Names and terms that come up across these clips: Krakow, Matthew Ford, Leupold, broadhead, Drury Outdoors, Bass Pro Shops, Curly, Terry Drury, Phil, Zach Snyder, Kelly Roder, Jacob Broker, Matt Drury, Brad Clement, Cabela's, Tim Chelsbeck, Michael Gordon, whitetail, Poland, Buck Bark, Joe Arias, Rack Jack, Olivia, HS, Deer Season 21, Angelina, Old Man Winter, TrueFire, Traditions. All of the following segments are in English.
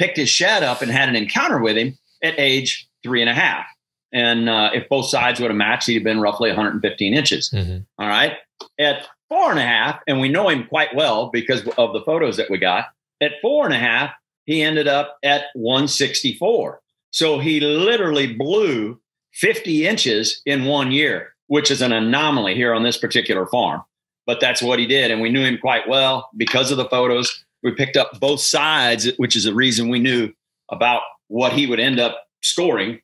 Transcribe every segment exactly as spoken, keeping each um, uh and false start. picked his shed up and had an encounter with him at age three and a half. And uh, if both sides would have matched, he'd have been roughly one hundred fifteen inches. Mm-hmm. All right. At four and a half, and we know him quite well because of the photos that we got, at four and a half, he ended up at one sixty-four. So he literally blew fifty inches in one year, which is an anomaly here on this particular farm. But that's what he did. And we knew him quite well because of the photos. We picked up both sides, which is the reason we knew about what he would end up scoring.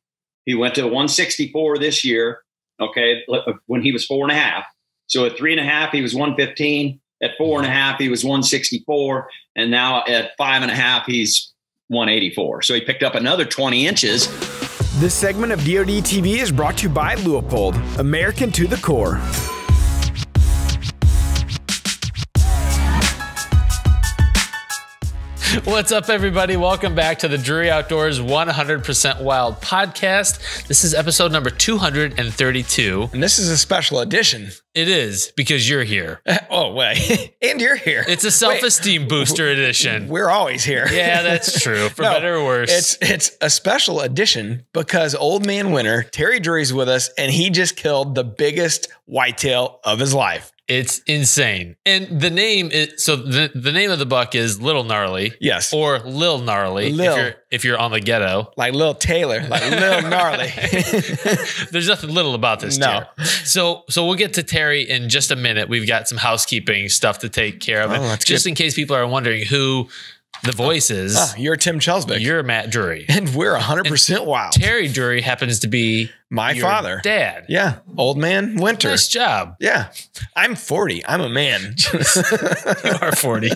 He went to one sixty-four this year, okay, when he was four and a half. So at three and a half, he was one fifteen. At four and a half, he was one sixty-four. And now at five and a half, he's one eighty-four. So he picked up another twenty inches. This segment of D O D T V is brought to you by Leupold, American to the core. What's up, everybody? Welcome back to the Drury Outdoors one hundred percent Wild Podcast. This is episode number two hundred thirty-two. And this is a special edition. It is, because you're here. Oh, wait. And you're here. It's a self-esteem wait, booster edition. We're always here. Yeah, that's true. For no, better or worse. It's it's a special edition because Old Man Winter, Terry Drury's with us, and he just killed the biggest whitetail of his life. It's insane. And the name is, so the, the name of the buck is Little Gnarly. Yes. Or Lil Gnarly. Lil. If you're, if you're on the ghetto. Like Lil Taylor, like Lil Gnarly. There's nothing little about this. No. Terry. So, so we'll get to Terry in just a minute. We've got some housekeeping stuff to take care of. Oh, just good. In case people are wondering who the voice is. Oh, you're Tim Chelsbeck. You're Matt Drury. And we're one hundred percent and wild. Terry Drury happens to be my your father. Dad. Yeah. Old Man Winter. Nice job. Yeah. I'm forty. I'm a man. You are forty.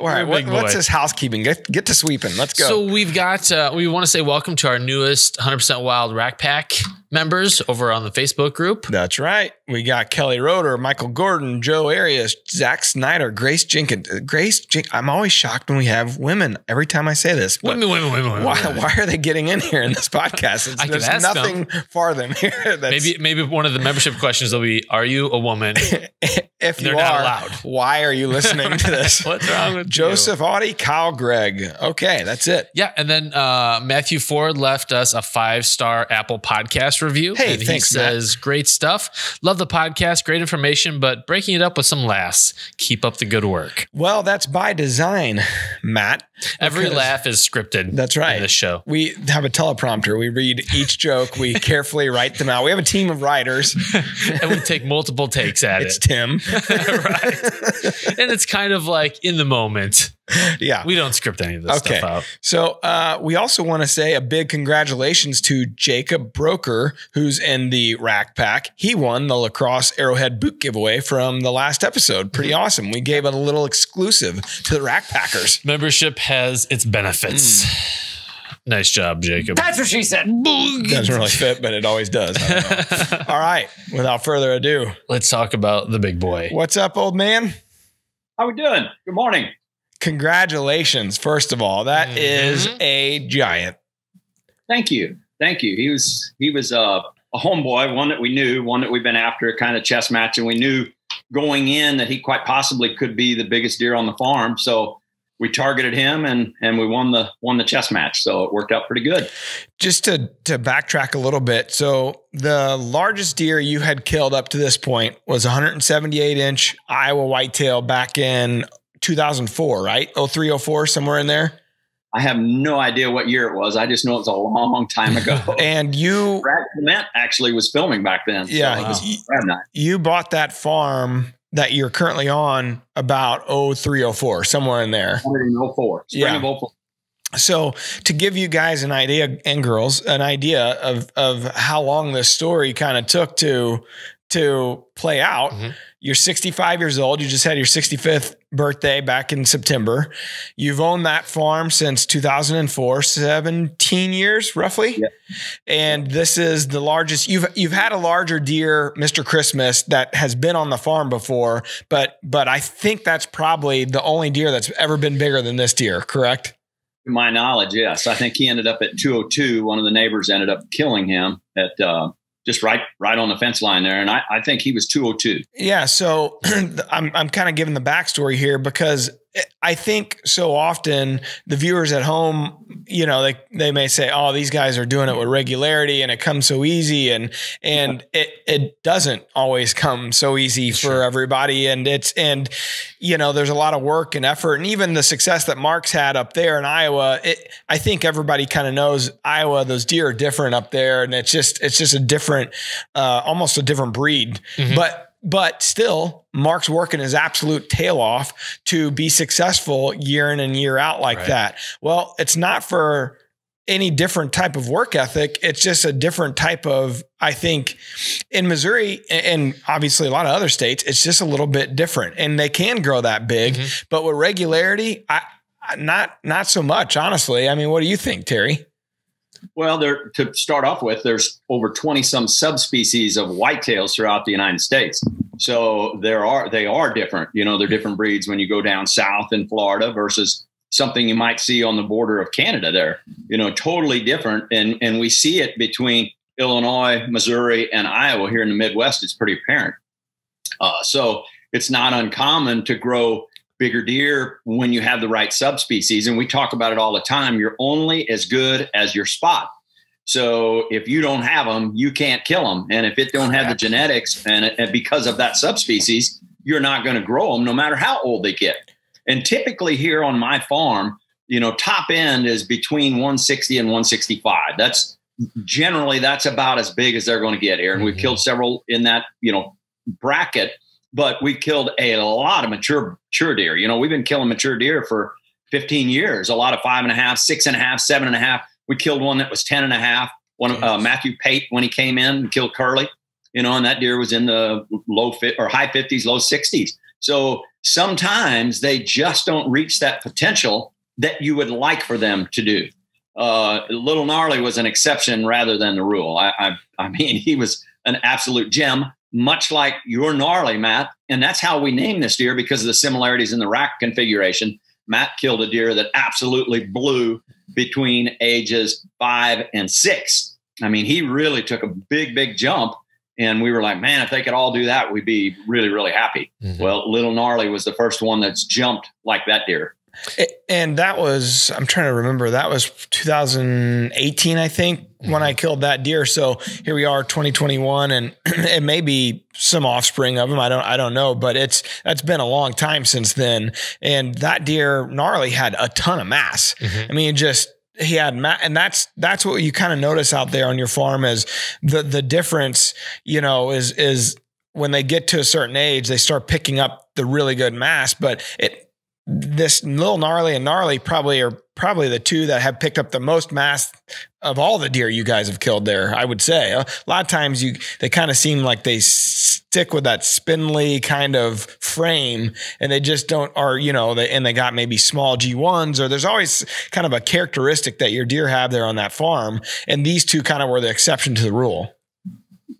All right. What, what's this housekeeping? Get, get to sweeping. Let's go. So we've got, uh, we want to say welcome to our newest one hundred percent Wild Rack Pack members over on the Facebook group. That's right. We got Kelly Roder, Michael Gordon, Joe Arias, Zach Snyder, Grace Jenkins. Grace Jenkins. I'm always shocked when we have women every time I say this. Women, women, women, women. Why, women. Why are they getting in here in this podcast? I there's nothing them. for them here. That's maybe maybe one of the membership questions will be, are you a woman? If you are, not allowed. Why are you listening to this? What's wrong with Joseph Audi, Kyle Greg. Okay, that's it. Yeah, and then uh, Matthew Ford left us a five-star Apple podcast review. Hey, and thanks, he says, Matt. Great stuff. Love the podcast. Great information, but breaking it up with some laughs. Keep up the good work. Well, that's by design, Matt. Every laugh is scripted. That's right. In this show. We have a teleprompter. We read each joke. We carefully write them out. We have a team of writers. And we take multiple takes at it's it. It's Tim. Right. And it's kind of like in the moment. Yeah. We don't script any of this okay. stuff out. So uh, we also want to say a big congratulations to Jacob Broker, who's in the Rack Pack. He won the Lacrosse Arrowhead boot giveaway from the last episode. Pretty awesome. We gave it a little exclusive to the Rack Packers. Membership has its benefits. Mm. Nice job, Jacob. That's what she said. Doesn't really fit, but it always does. I don't know. All right. Without further ado, let's talk about the big boy. What's up, old man? How we doing? Good morning. Congratulations, first of all. That mm-hmm. is a giant. Thank you. Thank you. He was he was uh, a homeboy, one that we knew, one that we've been after, a kind of chess match, and we knew going in that he quite possibly could be the biggest deer on the farm. So we targeted him and and we won the won the chess match. So it worked out pretty good. Just to to backtrack a little bit. So the largest deer you had killed up to this point was one hundred seventy-eight inch Iowa whitetail back in two thousand four, right? oh three, oh four, somewhere in there. I have no idea what year it was. I just know it was a long time ago. And you, Brad Clement actually was filming back then. Yeah. So wow. was, you, you bought that farm that you're currently on about oh three, oh four, somewhere in there. oh four, yeah. oh four. So to give you guys an idea and girls, an idea of, of how long this story kind of took to, to play out. Mm-hmm. You're sixty-five years old. You just had your sixty-fifth birthday back in September. You've owned that farm since two thousand four, seventeen years roughly. Yep. And this is the largest you've, you've had a larger deer, Mister Christmas, that has been on the farm before, but, but I think that's probably the only deer that's ever been bigger than this deer. Correct? To my knowledge. Yes. I think he ended up at two oh two. One of the neighbors ended up killing him at, uh, just right, right on the fence line there. And I, I think he was two oh two. Yeah. So I'm, I'm kind of giving the backstory here because I think so often the viewers at home, you know, they, they may say, oh, these guys are doing it with regularity and it comes so easy. And, and yeah. it, it doesn't always come so easy for sure. everybody. And it's, and you know, there's a lot of work and effort, and even the success that Mark's had up there in Iowa. It, I think everybody kind of knows Iowa, those deer are different up there. And it's just, it's just a different, uh, almost a different breed, mm-hmm. but But still, Mark's working his absolute tail off to be successful year in and year out like right. that. Well, it's not for any different type of work ethic. It's just a different type of, I think, in Missouri and obviously a lot of other states, it's just a little bit different. And they can grow that big. Mm-hmm. But with regularity, I, not, not so much, honestly. I mean, what do you think, Terry? Well, there, to start off with, there's over twenty some subspecies of whitetails throughout the United States. So there are, they are different, you know, they're different breeds when you go down south in Florida versus something you might see on the border of Canada there, you know, totally different. And, and we see it between Illinois, Missouri, and Iowa here in the Midwest. It's pretty apparent. Uh, so it's not uncommon to grow bigger deer when you have the right subspecies. And we talk about it all the time. You're only as good as your spot. So if you don't have them, you can't kill them. And if it don't have the genetics and, and because of that subspecies, you're not going to grow them no matter how old they get. And typically here on my farm, you know, top end is between one sixty and one sixty-five. That's generally, that's about as big as they're going to get here. And mm-hmm. we've killed several in that, you know, bracket. But we killed a lot of mature, mature deer. You know, we've been killing mature deer for fifteen years, a lot of five and a half, six and a half, seven and a half. We killed one that was ten and a half. One of uh, Matthew Pate, when he came in and killed Curly, you know, and that deer was in the low fit or high fifties, low sixties. So sometimes they just don't reach that potential that you would like for them to do. Uh, Little Gnarly was an exception rather than the rule. I, I, I mean, he was an absolute gem. Much like your Gnarly, Matt. And that's how we named this deer because of the similarities in the rack configuration. Matt killed a deer that absolutely blew between ages five and six. I mean, he really took a big, big jump. And we were like, man, if they could all do that, we'd be really, really happy. Mm-hmm. Well, Little Gnarly was the first one that's jumped like that deer. And that was, I'm trying to remember, that was two thousand eighteen, I think, when I killed that deer. So here we are, twenty twenty-one, and it may be some offspring of them. I don't, I don't know, but it's, that's been a long time since then. And that deer Gnarly had a ton of mass. Mm-hmm. I mean, just, he had, ma and that's, that's what you kind of notice out there on your farm is the, the difference, you know, is, is when they get to a certain age, they start picking up the really good mass, but it, this Little Gnarly and Gnarly probably are probably the two that have picked up the most mass of all the deer you guys have killed there. I would say a lot of times you, they kind of seem like they stick with that spindly kind of frame and they just don't, or, you know, they, and they got maybe small G ones, or there's always kind of a characteristic that your deer have there on that farm. And these two kind of were the exception to the rule.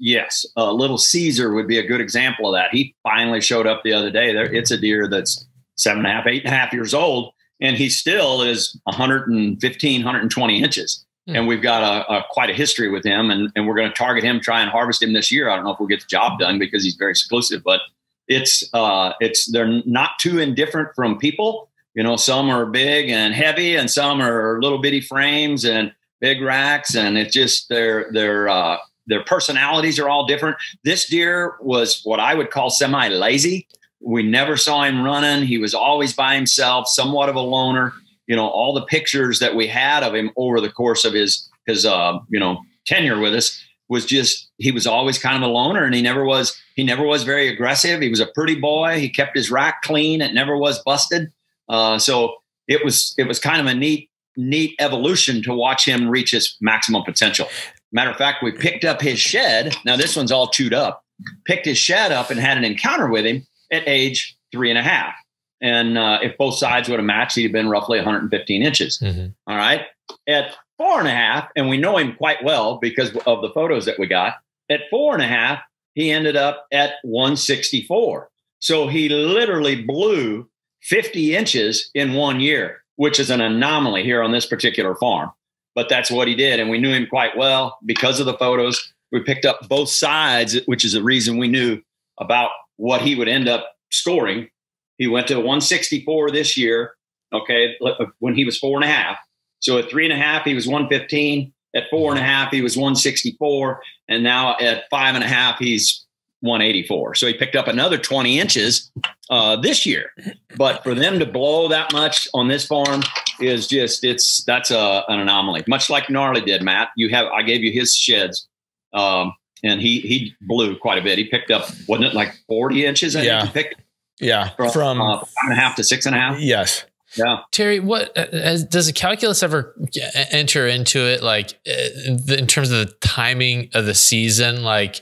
Yes. Uh, Little Caesar would be a good example of that. He finally showed up the other day there. It's a deer that's seven and a half, eight and a half years old. And he still is one hundred fifteen, one hundred twenty inches. Mm. And we've got a, a quite a history with him. And, and we're going to target him, try and harvest him this year. I don't know if we'll get the job done because he's very exclusive, but it's, uh, it's, they're not too indifferent from people. You know, some are big and heavy and some are little bitty frames and big racks. And it's just their, their, uh, their personalities are all different. This deer was what I would call semi-lazy. We never saw him running. He was always by himself, somewhat of a loner. You know, all the pictures that we had of him over the course of his, his uh, you know, tenure with us was just, he was always kind of a loner, and he never was, he never was very aggressive. He was a pretty boy. He kept his rack clean. It never was busted. Uh, so it was, it was kind of a neat, neat evolution to watch him reach his maximum potential. Matter of fact, we picked up his shed. Now this one's all chewed up, picked his shed up and had an encounter with him at age three and a half. And uh, if both sides would have matched, he'd have been roughly one hundred fifteen inches. Mm-hmm. All right. At four and a half, and we know him quite well because of the photos that we got, at four and a half, he ended up at one sixty-four. So he literally blew fifty inches in one year, which is an anomaly here on this particular farm. But that's what he did. And we knew him quite well because of the photos. We picked up both sides, which is the reason we knew about what he would end up scoring. He went to one sixty-four this year. Okay. When he was four and a half. So at three and a half, he was one fifteen. At four and a half, he was one sixty-four. And now at five and a half, he's one eighty-four. So he picked up another twenty inches uh, this year. But for them to blow that much on this farm is just, it's, that's a, an anomaly. Much like Gnarly did, Matt, you have, I gave you his sheds. Um, and he, he blew quite a bit. He picked up, wasn't it like forty inches? I yeah. Think he picked yeah. From, from uh, five and a half to six and a half. Yes. Yeah. Terry, what as, does the calculus ever enter into it? Like in terms of the timing of the season, like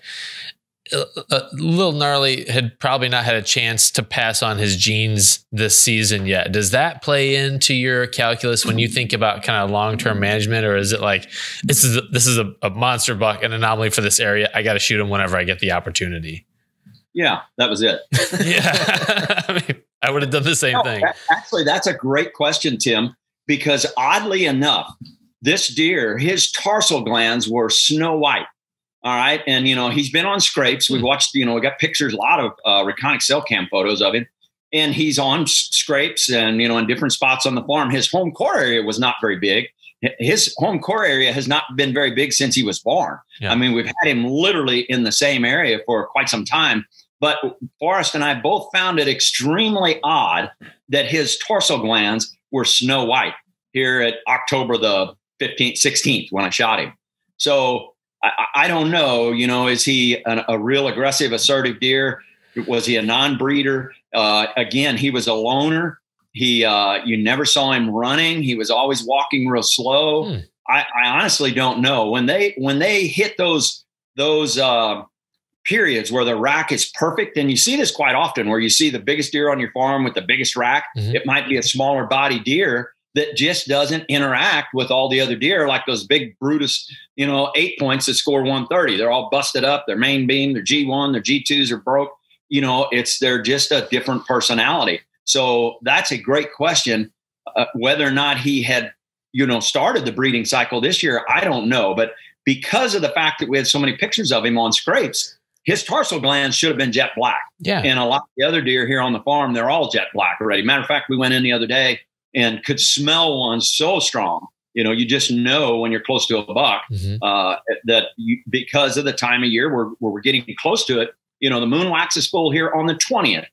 uh, Little Gnarly had probably not had a chance to pass on his genes this season yet. Does that play into your calculus when you think about kind of long-term management, or is it like, this is, a, this is a, a monster buck, an anomaly for this area. I got to shoot him whenever I get the opportunity. Yeah, that was it. yeah. I mean, I would have done the same no, thing. Actually, that's a great question, Tim, because oddly enough, this deer, his tarsal glands were snow white. All right. And, you know, he's been on scrapes. We've watched, you know, we got pictures, a lot of uh, Reconic cell cam photos of him. And he's on scrapes and, you know, in different spots on the farm. His home core area was not very big. His home core area has not been very big since he was born. Yeah. I mean, we've had him literally in the same area for quite some time. But Forrest and I both found it extremely odd that his tarsal glands were snow white here at October the fifteenth, sixteenth when I shot him. So I, I don't know, you know, is he an, a real aggressive, assertive deer? Was he a non-breeder? Uh, again, he was a loner. He, uh, you never saw him running. He was always walking real slow. Hmm. I, I honestly don't know. When they when they hit those those. Uh, periods where the rack is perfect. And you see this quite often where you see the biggest deer on your farm with the biggest rack. Mm-hmm. It might be a smaller body deer that just doesn't interact with all the other deer. Like those big Brutus, you know, eight points that score one thirty. They're all busted up. Their main beam, their G one, their G twos are broke. You know, it's, they're just a different personality. So that's a great question. Uh, whether or not he had, you know, started the breeding cycle this year, I don't know. But because of the fact that we had so many pictures of him on scrapes, his tarsal glands should have been jet black. Yeah. And a lot of the other deer here on the farm, they're all jet black already. Matter of fact, we went in the other day and could smell one so strong. You know, you just know when you're close to a buck, mm-hmm. uh, that you, because of the time of year where, where we're getting close to it, you know, the moon waxes full here on the twentieth,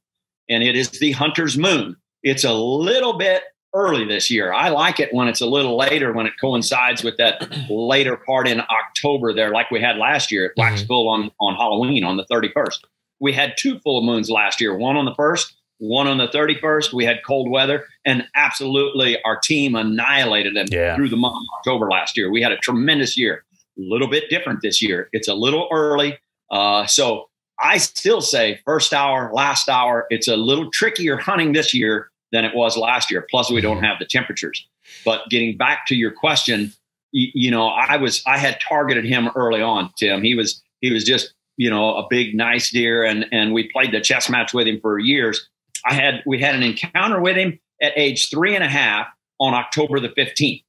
and it is the hunter's moon. It's a little bit early this year. I like it when it's a little later, when it coincides with that later part in October there, like we had last year. It waxed mm-hmm. full on, on Halloween on the thirty-first. We had two full moons last year, one on the first, one on the thirty-first. We had cold weather, and absolutely our team annihilated them yeah. through the month of October last year. We had a tremendous year, a little bit different this year. It's a little early. Uh, so I still say first hour, last hour, it's a little trickier hunting this year than it was last year. Plus we don't have the temperatures. But getting back to your question, you, you know, I was, I had targeted him early on, Tim. He was, he was just, you know, a big, nice deer. And, and we played the chess match with him for years. I had, we had an encounter with him at age three and a half on October the fifteenth.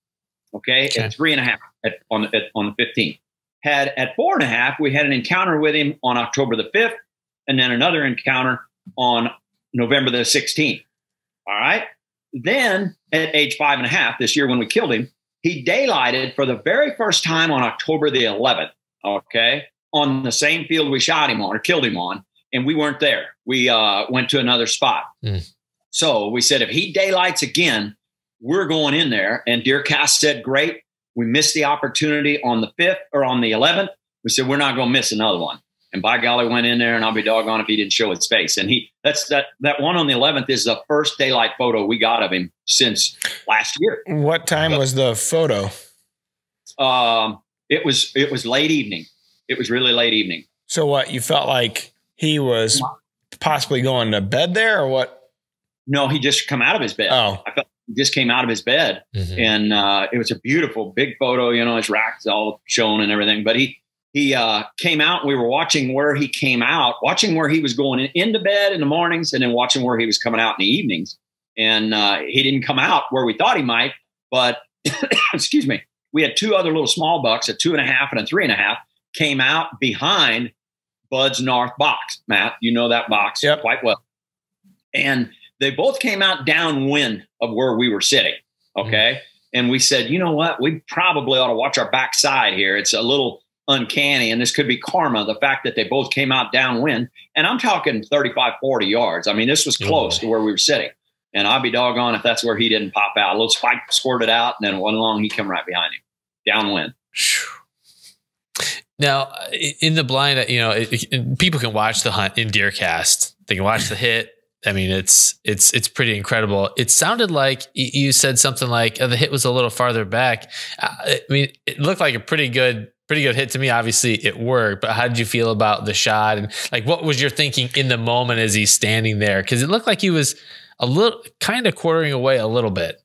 Okay. okay. At three and a half at, on, at, on the fifteenth. Had at four and a half, we had an encounter with him on October the fifth. And then another encounter on November the sixteenth. All right. Then at age five and a half this year, when we killed him, he daylighted for the very first time on October the eleventh. Okay. On the same field we shot him on or killed him on. And we weren't there. We uh, went to another spot. Mm. So we said, if he daylights again, we're going in there. And DeerCast said, great. We missed the opportunity on the fifth or on the eleventh. We said, we're not going to miss another one. And by golly, went in there, and I'll be doggone if he didn't show his face. And he that's that that one on the eleventh is the first daylight photo we got of him since last year. What time so, was the photo? Um, it was it was late evening. It was really late evening. So what, you felt like he was possibly going to bed there, or what? No, he just come out of his bed. Oh, I felt he just came out of his bed, mm-hmm. and uh, it was a beautiful big photo. You know, his rack's all shown and everything, but he. He uh, came out, and we were watching where he came out, watching where he was going in, into bed in the mornings, and then watching where he was coming out in the evenings. And uh, he didn't come out where we thought he might, but excuse me, we had two other little small bucks, a two and a half and a three and a half, came out behind Bud's North box. Matt, you know that box yep. quite well. And They both came out downwind of where we were sitting. Okay. Mm-hmm. And we said, you know what? We probably ought to watch our backside here. It's a little uncanny. And this could be karma. The fact that they both came out downwind, and I'm talking thirty-five, forty yards. I mean, this was close mm-hmm. to where we were sitting, and I'd be doggone if that's where he didn't pop out. A little spike squirted out, and then one long, he come right behind him downwind. Now in the blind, you know, it, it, people can watch the hunt in DeerCast. They can watch the hit. I mean, it's, it's, it's pretty incredible. It sounded like you said something like, oh, the hit was a little farther back. I mean, it looked like a pretty good, pretty good hit to me. Obviously it worked, but how did you feel about the shot? And like, what was your thinking in the moment as he's standing there? 'Cause it looked like he was a little kind of quartering away a little bit.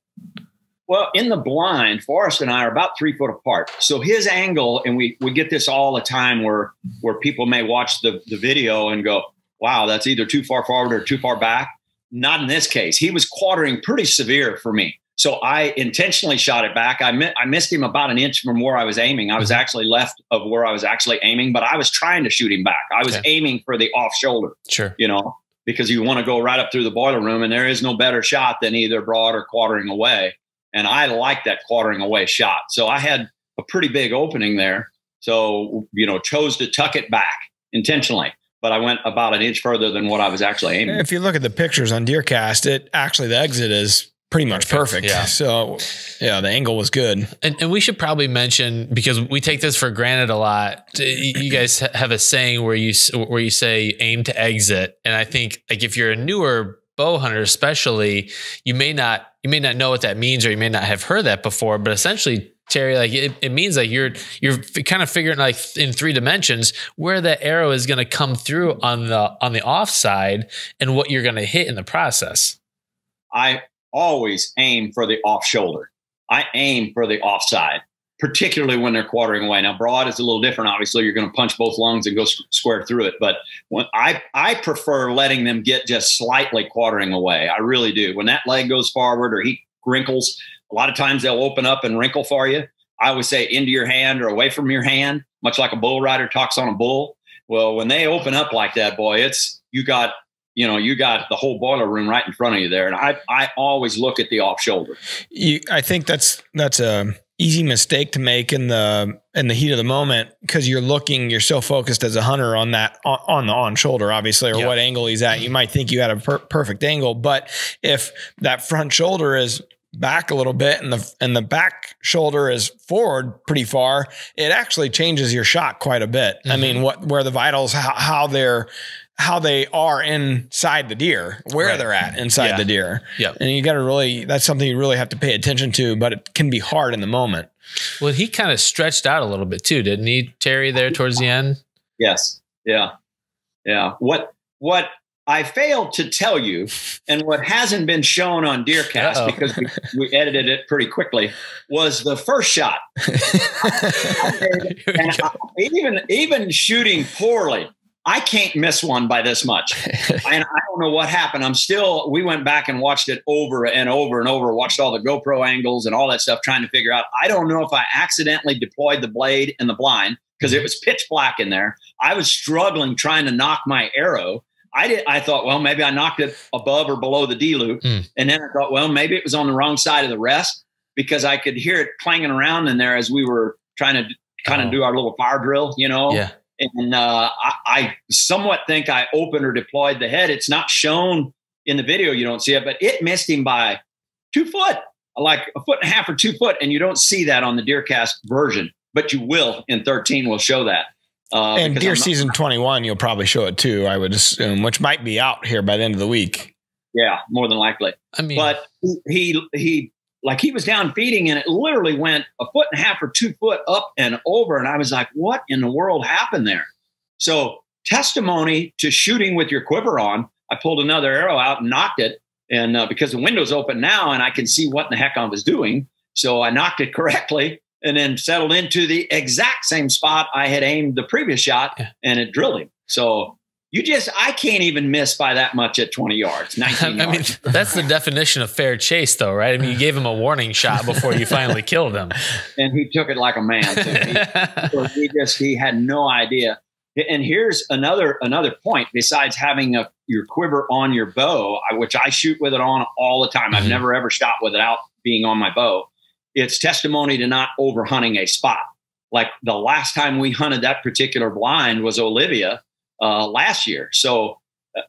Well, in the blind, Forrest and I are about three foot apart. So his angle, and we, we get this all the time where, where people may watch the, the video and go, wow, that's either too far forward or too far back. Not in this case. He was quartering pretty severe for me. So I intentionally shot it back. I, mi I missed him about an inch from where I was aiming. I was actually left of where I was actually aiming, but I was trying to shoot him back. I was okay. aiming for the off shoulder, sure, you know, because you want to go right up through the boiler room, and there is no better shot than either broad or quartering away. And I like that quartering away shot. So I had a pretty big opening there. So, you know, chose to tuck it back intentionally, but I went about an inch further than what I was actually aiming. If you look at the pictures on DeerCast, it actually, the exit is pretty much perfect. Yeah. So yeah, the angle was good. And, and we should probably mention, because we take this for granted a lot. You guys have a saying where you, where you say aim to exit. And I think like if you're a newer bow hunter, especially, you may not, you may not know what that means, or you may not have heard that before, but essentially, Terry, like it, it means like you're, you're kind of figuring like in three dimensions where that arrow is going to come through on the, on the offside and what you're going to hit in the process. I always aim for the off shoulder. I aim for the offside, particularly when they're quartering away. Now broad is a little different. Obviously you're going to punch both lungs and go square through it. But when I, I prefer letting them get just slightly quartering away. I really do. When that leg goes forward or he wrinkles, a lot of times they'll open up and wrinkle for you. I always say into your hand or away from your hand, much like a bull rider talks on a bull. Well, when they open up like that, boy, it's, you got, you know, you got the whole boiler room right in front of you there. And I, I always look at the off shoulder. You, I think that's, that's a, easy mistake to make in the in the heat of the moment, because you're looking, you're so focused as a hunter on that on, on the on shoulder, obviously, or yep. what angle he's at. You might think you had a per perfect angle, but if that front shoulder is back a little bit and the and the back shoulder is forward pretty far, it actually changes your shot quite a bit. Mm-hmm. I mean, what where the vitals, how, how they're how they are inside the deer, where right. they're at inside yeah. the deer. Yep. And you got to really, that's something you really have to pay attention to, but it can be hard in the moment. Well, he kind of stretched out a little bit too, didn't he, Terry, there towards the end? Yes. Yeah. Yeah. What, what I failed to tell you, and what hasn't been shown on DeerCast uh-oh. because we, we edited it pretty quickly, was the first shot. And I, even, even shooting poorly, I can't miss one by this much. And I don't know what happened. I'm still, we went back and watched it over and over and over, watched all the GoPro angles and all that stuff, trying to figure out, I don't know if I accidentally deployed the blade in the blind, because it was pitch black in there. I was struggling trying to knock my arrow. I did. I thought, well, maybe I knocked it above or below the D loop. Mm. And then I thought, well, maybe it was on the wrong side of the rest, because I could hear it clanging around in there as we were trying to kind of oh. do our little fire drill, you know? Yeah. And uh, I, I somewhat think I opened or deployed the head. It's not shown in the video. You don't see it, but it missed him by two foot, like a foot and a half or two foot. And you don't see that on the DeerCast version, but you will in thirteen will show that. Uh, and Deer Season twenty-one, you'll probably show it too, I would assume, which might be out here by the end of the week. Yeah, more than likely. I mean, but he, he, like he was down feeding, and it literally went a foot and a half or two foot up and over. And I was like, what in the world happened there? So testimony to shooting with your quiver on, I pulled another arrow out and knocked it. And uh, because the window's open now and I can see what in the heck I was doing. So I knocked it correctly and then settled into the exact same spot I had aimed the previous shot, and it drilled him. So you just, I can't even miss by that much at twenty yards, nineteen yards. I mean, that's the definition of fair chase though, right? I mean, you gave him a warning shot before you finally killed him. And he took it like a man. So he, so he just, he had no idea. And here's another another point. Besides having a your quiver on your bow, which I shoot with it on all the time, mm-hmm. I've never ever shot without being on my bow. It's testimony to not over hunting a spot. Like the last time we hunted that particular blind was Olivia uh, last year. So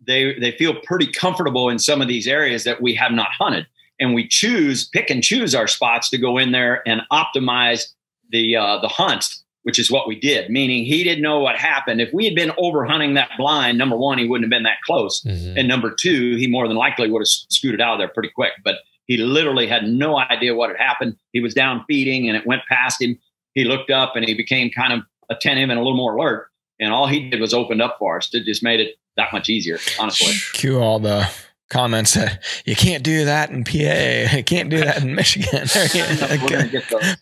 they they feel pretty comfortable in some of these areas that we have not hunted, and we choose pick and choose our spots to go in there and optimize the uh, the hunts. Which is what we did, meaning he didn't know what happened. If we had been over hunting that blind, number one, he wouldn't have been that close. Mm-hmm. And number two, he more than likely would have scooted out of there pretty quick. But he literally had no idea what had happened. He was down feeding and it went past him. He looked up and he became kind of attentive and a little more alert. And all he did was opened up for us. It just made it that much easier, honestly. Cue all the comments that you can't do that in P A, you can't do that in Michigan.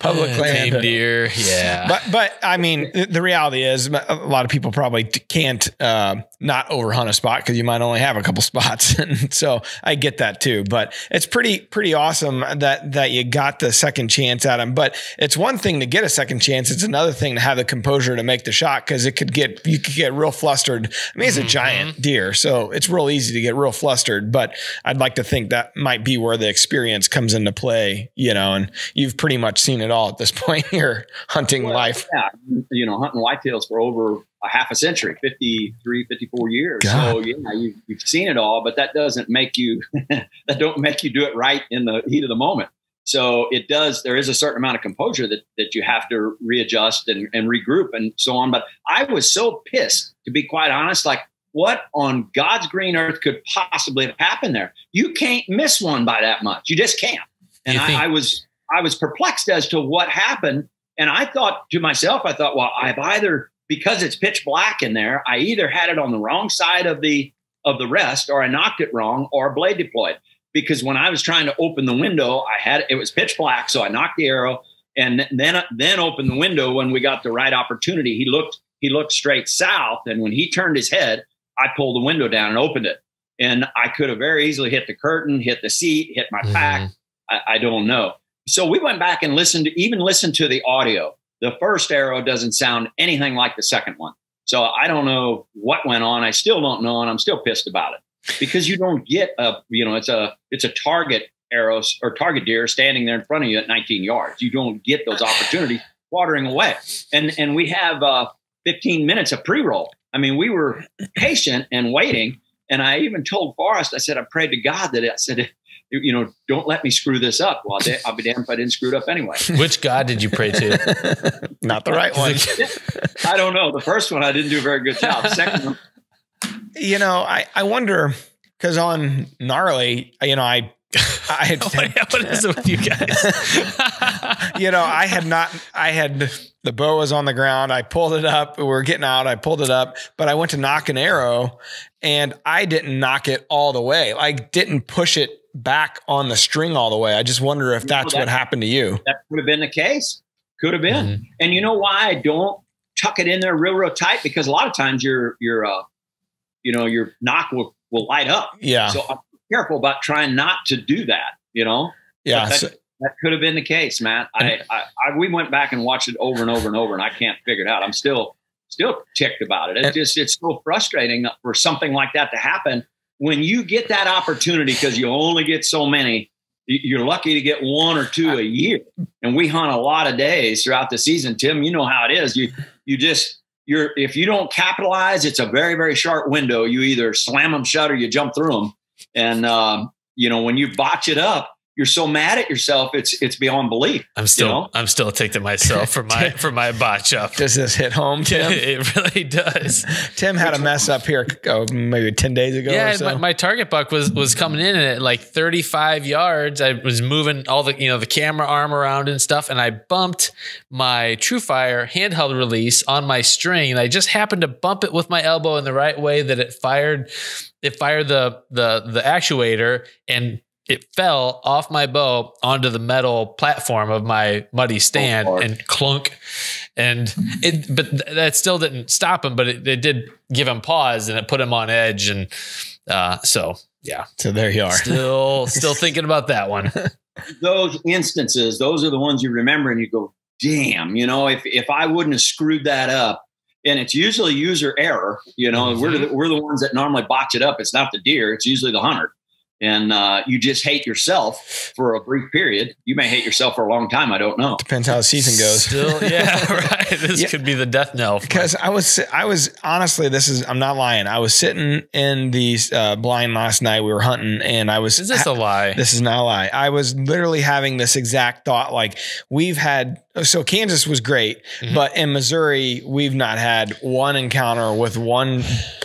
Public land deer, yeah. But but I mean, the reality is a lot of people probably can't uh, not overhunt a spot because you might only have a couple spots, and so I get that too. But it's pretty pretty awesome that that you got the second chance at him. But it's one thing to get a second chance; it's another thing to have the composure to make the shot, because it could get you could get real flustered. I mean, it's a giant deer, so it's real easy to get real flustered. But I'd like to think that might be where the experience comes into play, you know, and you've pretty much seen it all at this point in your hunting well, life. Yeah, you know, hunting whitetails for over a half a century, fifty-three, fifty-four years. God. So yeah, you, you've seen it all, but that doesn't make you, that don't make you do it right in the heat of the moment. So it does, there is a certain amount of composure that, that you have to readjust and, and regroup and so on. But I was so pissed, to be quite honest, like, what on God's green earth could possibly have happened there? You can't miss one by that much. You just can't. And I, I was I was perplexed as to what happened. And I thought to myself, I thought, well, I've either, because it's pitch black in there, I either had it on the wrong side of the of the rest, or I knocked it wrong, or blade deployed. Because when I was trying to open the window, I had it was pitch black, so I knocked the arrow and then then opened the window when we got the right opportunity. He looked he looked straight south, and when he turned his head, I pulled the window down and opened it, and I could have very easily hit the curtain, hit the seat, hit my mm-hmm. pack. I, I don't know. So we went back and listened to even listened to the audio. The first arrow doesn't sound anything like the second one. So I don't know what went on. I still don't know. And I'm still pissed about it, because you don't get a, you know, it's a, it's a target arrow or target deer standing there in front of you at nineteen yards. You don't get those opportunities watering away. And, and we have uh fifteen minutes of pre-roll. I mean, we were patient and waiting. And I even told Forrest, I said, I prayed to God that it, I said, you know, don't let me screw this up. Well, I'll be damned if I didn't screw it up anyway. Which God did you pray to? Not the right one. I don't know. The first one, I didn't do a very good job. Second one. You know, I, I wonder, because on Gnarly, you know, I, I had, what is it with you guys? You know, I had not, I had, the bow was on the ground. I pulled it up. We were getting out. I pulled it up, but I went to knock an arrow and I didn't knock it all the way. I didn't push it back on the string all the way. I just wonder if that's, you know, that, what happened to you. That could have been the case. Could have been. Mm-hmm. And you know why I don't tuck it in there real, real tight? Because a lot of times your, your, uh, you know, your knock will, will light up. Yeah. So I'm careful about trying not to do that, you know? Yeah. So that, so, that could have been the case, Matt. I, I, I, we went back and watched it over and over and over, and I can't figure it out. I'm still, still ticked about it. It's just, it's so frustrating for something like that to happen when you get that opportunity, because you only get so many. You're lucky to get one or two a year. And we hunt a lot of days throughout the season. Tim, you know how it is. You, you just, you're, if you don't capitalize, it's a very, very sharp window. You either slam them shut or you jump through them. And, um, you know, when you botch it up, you're so mad at yourself. It's, it's beyond belief. I'm still, you know? I'm still ticked at myself for my, for my botch up. Does this hit home, Tim? It really does. Tim had a mess up here oh, maybe ten days ago. Yeah. Or so. my, my target buck was, was coming in at like thirty-five yards. I was moving all the, you know, the camera arm around and stuff. And I bumped my TrueFire handheld release on my string. And I just happened to bump it with my elbow in the right way that it fired, it fired the, the, the actuator, and it fell off my bow onto the metal platform of my muddy stand oh, and clunk. And it, but th that still didn't stop him, but it, it did give him pause, and it put him on edge. And, uh, so yeah. So there you are. Still, still thinking about that one. Those instances, those are the ones you remember and you go, damn, you know, if, if I wouldn't have screwed that up, And it's usually user error, you know, mm-hmm. we're, the, we're the ones that normally botch it up. It's not the deer. It's usually the hunter. And uh, you just hate yourself for a brief period. You may hate yourself for a long time. I don't know. Depends how the season goes. Still, yeah, right. This yeah. could be the death knell. Because I was, I was honestly, this is, I'm not lying. I was sitting in the uh, blind last night. We were hunting, and I was. Is this a lie? This is not a lie. I was literally having this exact thought. Like we've had. So Kansas was great, mm-hmm. but in Missouri, we've not had one encounter with one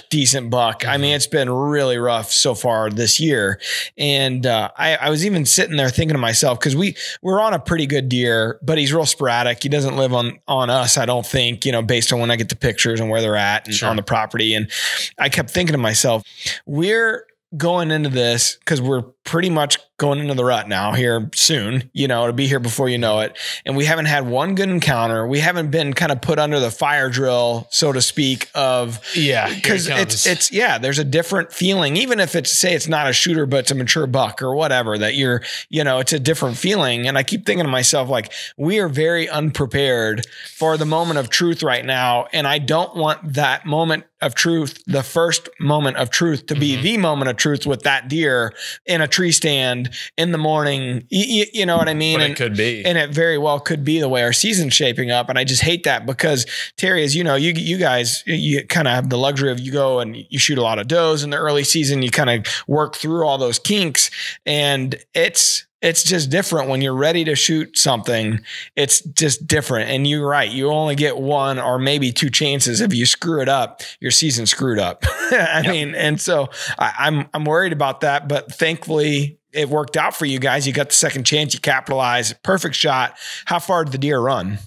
decent buck. Mm-hmm. I mean, it's been really rough so far this year. And uh, I, I was even sitting there thinking to myself, because we we're on a pretty good deer, but he's real sporadic. He doesn't live on, on us, I don't think, you know, based on when I get the pictures and where they're at and sure. on the property. And I kept thinking to myself, we're going into this because we're pretty much going into the rut now here soon, you know, it'll be here before you know it. And we haven't had one good encounter. We haven't been kind of put under the fire drill, so to speak, of yeah, because it's, it's, yeah, there's a different feeling, even if it's say it's not a shooter, but it's a mature buck or whatever that you're, you know, it's a different feeling. And I keep thinking to myself, like, we are very unprepared for the moment of truth right now. And I don't want that moment of truth, the first moment of truth, to be mm-hmm. the moment of truth with that deer in a tree stand in the morning. You, you know what I mean? But it and, could be, and it very well could be the way our season's shaping up. And I just hate that because Terry, as you know, you, you guys, you kind of have the luxury of you go and you shoot a lot of does in the early season. You kind of work through all those kinks, and it's, it's just different when you're ready to shoot something. It's just different. And you're right. You only get one or maybe two chances. If you screw it up, your season's screwed up. I yep. mean, and so I, I'm, I'm worried about that, but thankfully it worked out for you guys. You got the second chance, you capitalized, perfect shot. How far did the deer run?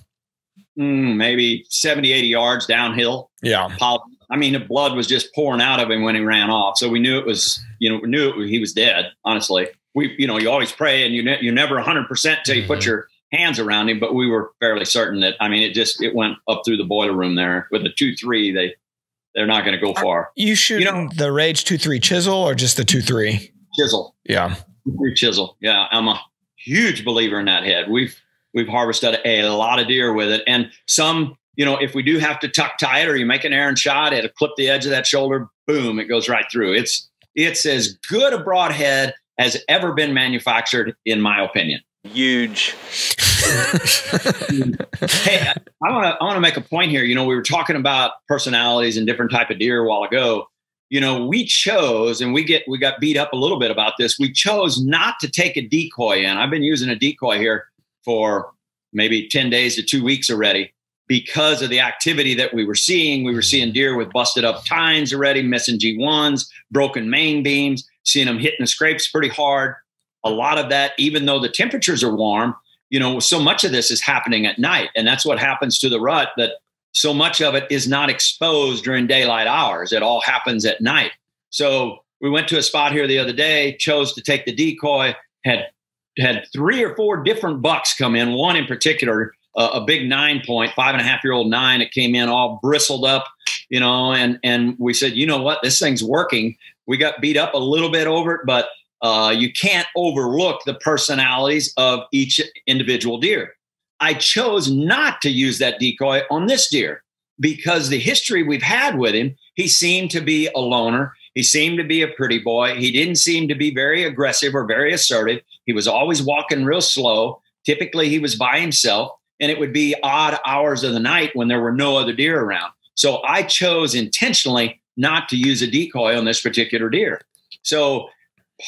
Mm, maybe seventy, eighty yards downhill. Yeah. I mean, the blood was just pouring out of him when he ran off. So we knew it was, you know, we knew it, he was dead, honestly. We, you know, you always pray and you ne you're never one hundred percent till you put your hands around him. But we were fairly certain that, I mean, it just, it went up through the boiler room there with a two, three, they, they're not going to go far. Are you shooting, you know, the Rage two, three chisel or just the two, three chisel? Yeah. Two, three chisel. Yeah. I'm a huge believer in that head. We've, we've harvested a lot of deer with it. And some, you know, if we do have to tuck tie it or you make an errant shot, it'll clip the edge of that shoulder. Boom. It goes right through. It's, it's as good a broadhead has ever been manufactured, in my opinion. Huge. Hey, I want to I want to make a point here. You know, we were talking about personalities and different type of deer a while ago. You know, we chose, and we get we got beat up a little bit about this. We chose not to take a decoy in. I've been using a decoy here for maybe ten days to two weeks already because of the activity that we were seeing. We were seeing deer with busted up tines already, missing G ones, broken main beams. Seeing them hitting the scrapes pretty hard. A lot of that, even though the temperatures are warm, you know, so much of this is happening at night. And that's what happens to the rut, that so much of it is not exposed during daylight hours. It all happens at night. So we went to a spot here the other day, chose to take the decoy, had had three or four different bucks come in. One in particular, uh, a big nine point, five and a half year old nine that came in all bristled up, you know, and, and we said, you know what, this thing's working. We got beat up a little bit over it, but uh, you can't overlook the personalities of each individual deer. I chose not to use that decoy on this deer because the history we've had with him, he seemed to be a loner. He seemed to be a pretty boy. He didn't seem to be very aggressive or very assertive. He was always walking real slow. Typically, he was by himself, and it would be odd hours of the night when there were no other deer around. So I chose intentionally not to use a decoy on this particular deer. So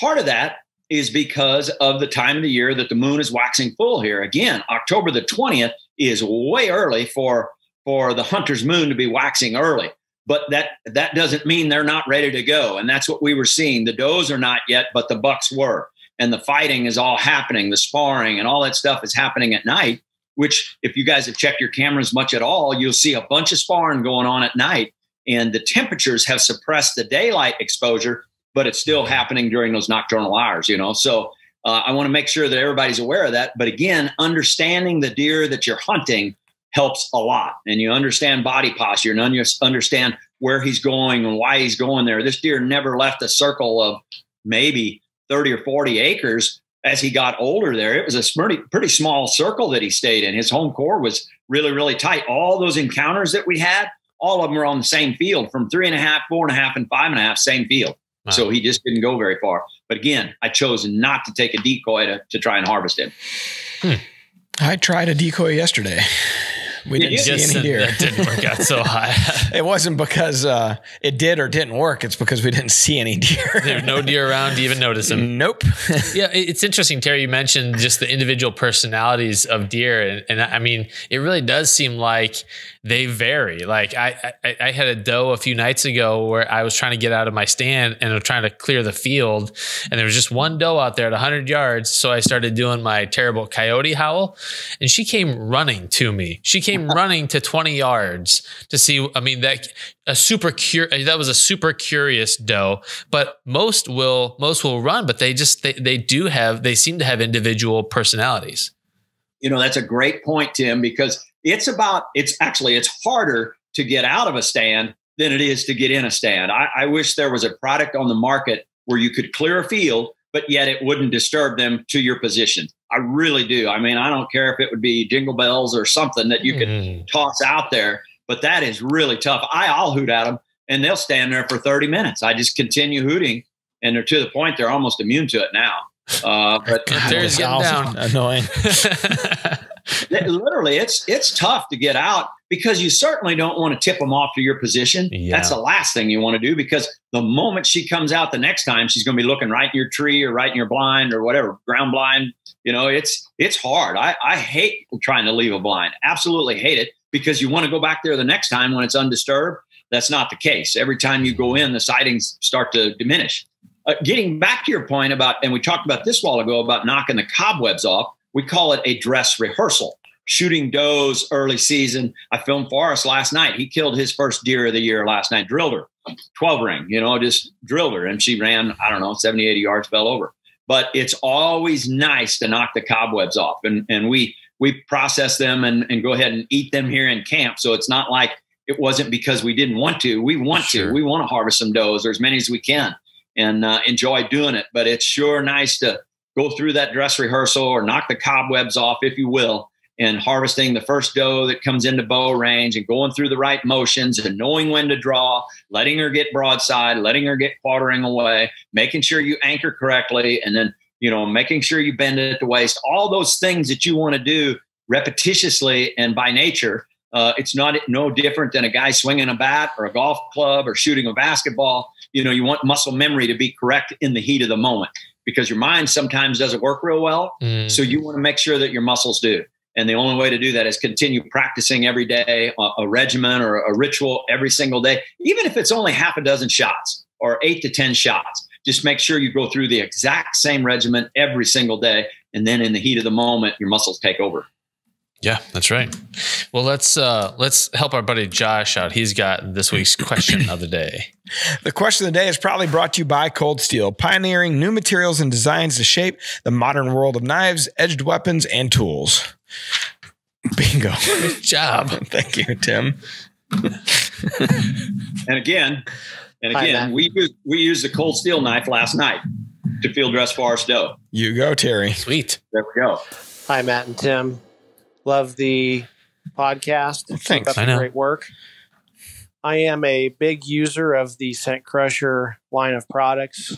part of that is because of the time of the year that the moon is waxing full here. Again, October the twentieth is way early for, for the hunter's moon to be waxing early, but that, that doesn't mean they're not ready to go. And that's what we were seeing. The does are not yet, but the bucks were, and the fighting is all happening. The sparring and all that stuff is happening at night, which if you guys have checked your cameras much at all, you'll see a bunch of sparring going on at night. And the temperatures have suppressed the daylight exposure, but it's still happening during those nocturnal hours, you know? So uh, I want to make sure that everybody's aware of that. But again, understanding the deer that you're hunting helps a lot. And you understand body posture and you understand where he's going and why he's going there. This deer never left a circle of maybe thirty or forty acres as he got older there. It was a pretty, pretty small circle that he stayed in. His home core was really, really tight. All those encounters that we had, all of them are on the same field from three and a half, four and a half, and five and a half, same field. Wow. So he just didn't go very far. But again, I chose not to take a decoy to, to try and harvest him. Hmm. I tried a decoy yesterday. We didn't see any deer. It didn't work out so high. It wasn't because uh, it did or didn't work. It's because we didn't see any deer. There's no deer around to even notice them. Nope. Yeah, it's interesting, Terry, you mentioned just the individual personalities of deer. And, and I mean, it really does seem like they vary. Like I, I, I had a doe a few nights ago where I was trying to get out of my stand and I'm trying to clear the field. And there was just one doe out there at one hundred yards. So I started doing my terrible coyote howl. And she came running to me. She came running to twenty yards to see. I mean, that a super cur that was a super curious doe, but most will, most will run, but they just, they, they do have, they seem to have individual personalities. You know, that's a great point, Tim, because it's about, it's actually, it's harder to get out of a stand than it is to get in a stand. I, I wish there was a product on the market where you could clear a field, but yet it wouldn't disturb them to your position. I really do. I mean, I don't care if it would be jingle bells or something that you could mm. toss out there, but that is really tough. I, I'll hoot at them and they'll stand there for thirty minutes. I just continue hooting and they're to the point they're almost immune to it now. Uh, but there's getting down. Annoying. Literally, it's it's tough to get out because you certainly don't want to tip them off to your position. Yeah. That's the last thing you want to do, because the moment she comes out the next time, she's going to be looking right in your tree or right in your blind or whatever, ground blind. You know, it's it's hard. I, I hate trying to leave a blind. Absolutely hate it, because you want to go back there the next time when it's undisturbed. That's not the case. Every time you go in, the sightings start to diminish. Uh, getting back to your point about, and we talked about this a while ago, about knocking the cobwebs off, we call it a dress rehearsal. Shooting does early season. I filmed Forrest last night. He killed his first deer of the year last night, drilled her, twelve ring, you know, just drilled her. And she ran, I don't know, seventy, eighty yards, fell over. But it's always nice to knock the cobwebs off. And, and we we process them and, and go ahead and eat them here in camp. So it's not like it wasn't because we didn't want to. We want sure. to. We want to harvest some does, or as many as we can, and uh, enjoy doing it. But it's sure nice to go through that dress rehearsal or knock the cobwebs off, if you will, and harvesting the first doe that comes into bow range and going through the right motions and knowing when to draw, letting her get broadside, letting her get quartering away, making sure you anchor correctly, and then, you know, making sure you bend it at the waist. All those things that you want to do repetitiously and by nature. Uh, it's not no different than a guy swinging a bat or a golf club or shooting a basketball. You know, you want muscle memory to be correct in the heat of the moment, because your mind sometimes doesn't work real well. Mm. So you want to make sure that your muscles do. And the only way to do that is continue practicing every day, a, a regimen or a ritual every single day, even if it's only half a dozen shots or eight to ten shots. Just make sure you go through the exact same regimen every single day. And then in the heat of the moment, your muscles take over. Yeah, that's right. Well, let's uh, let's help our buddy Josh out. He's got this week's question of the day. The question of the day is probably brought to you by Cold Steel, pioneering new materials and designs to shape the modern world of knives, edged weapons, and tools. Bingo. Good job. Thank you, Tim. And again, and again, Hi, we used, we used the Cold Steel knife last night to field dress Forrest doe. You go, Terry. Sweet. There we go. Hi, Matt and Tim. Love the podcast. Thanks. Keep up the great work. I am a big user of the Scent Crusher line of products.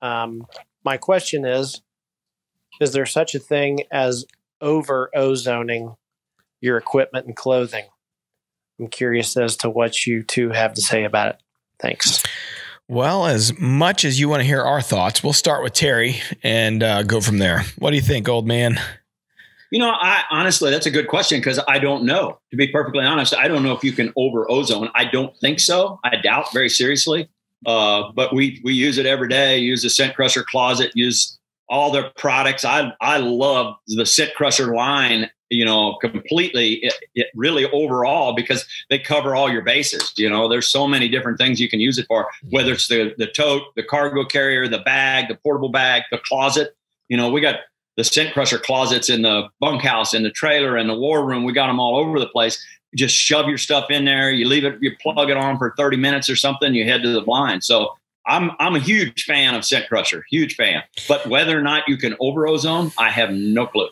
Um, my question is, is there such a thing as over ozoning your equipment and clothing? I'm curious as to what you two have to say about it. Thanks. Well, as much as you want to hear our thoughts, we'll start with Terry and uh, go from there. What do you think, old man? You know, I honestly, that's a good question, because I don't know. To be perfectly honest, I don't know if you can over ozone. I don't think so. I doubt very seriously. Uh, but we we use it every day. Use the Scent Crusher closet. Use all their products. I I love the Scent Crusher line. You know, completely. It, it really overall, because they cover all your bases. You know, there's so many different things you can use it for. Whether it's the the tote, the cargo carrier, the bag, the portable bag, the closet. You know, we got the Scent Crusher closets in the bunkhouse, in the trailer, in the war room. We got them all over the place. You just shove your stuff in there. You leave it, you plug it on for thirty minutes or something. You head to the blind. So I'm, I'm a huge fan of Scent Crusher, huge fan, but whether or not you can over ozone, I have no clue.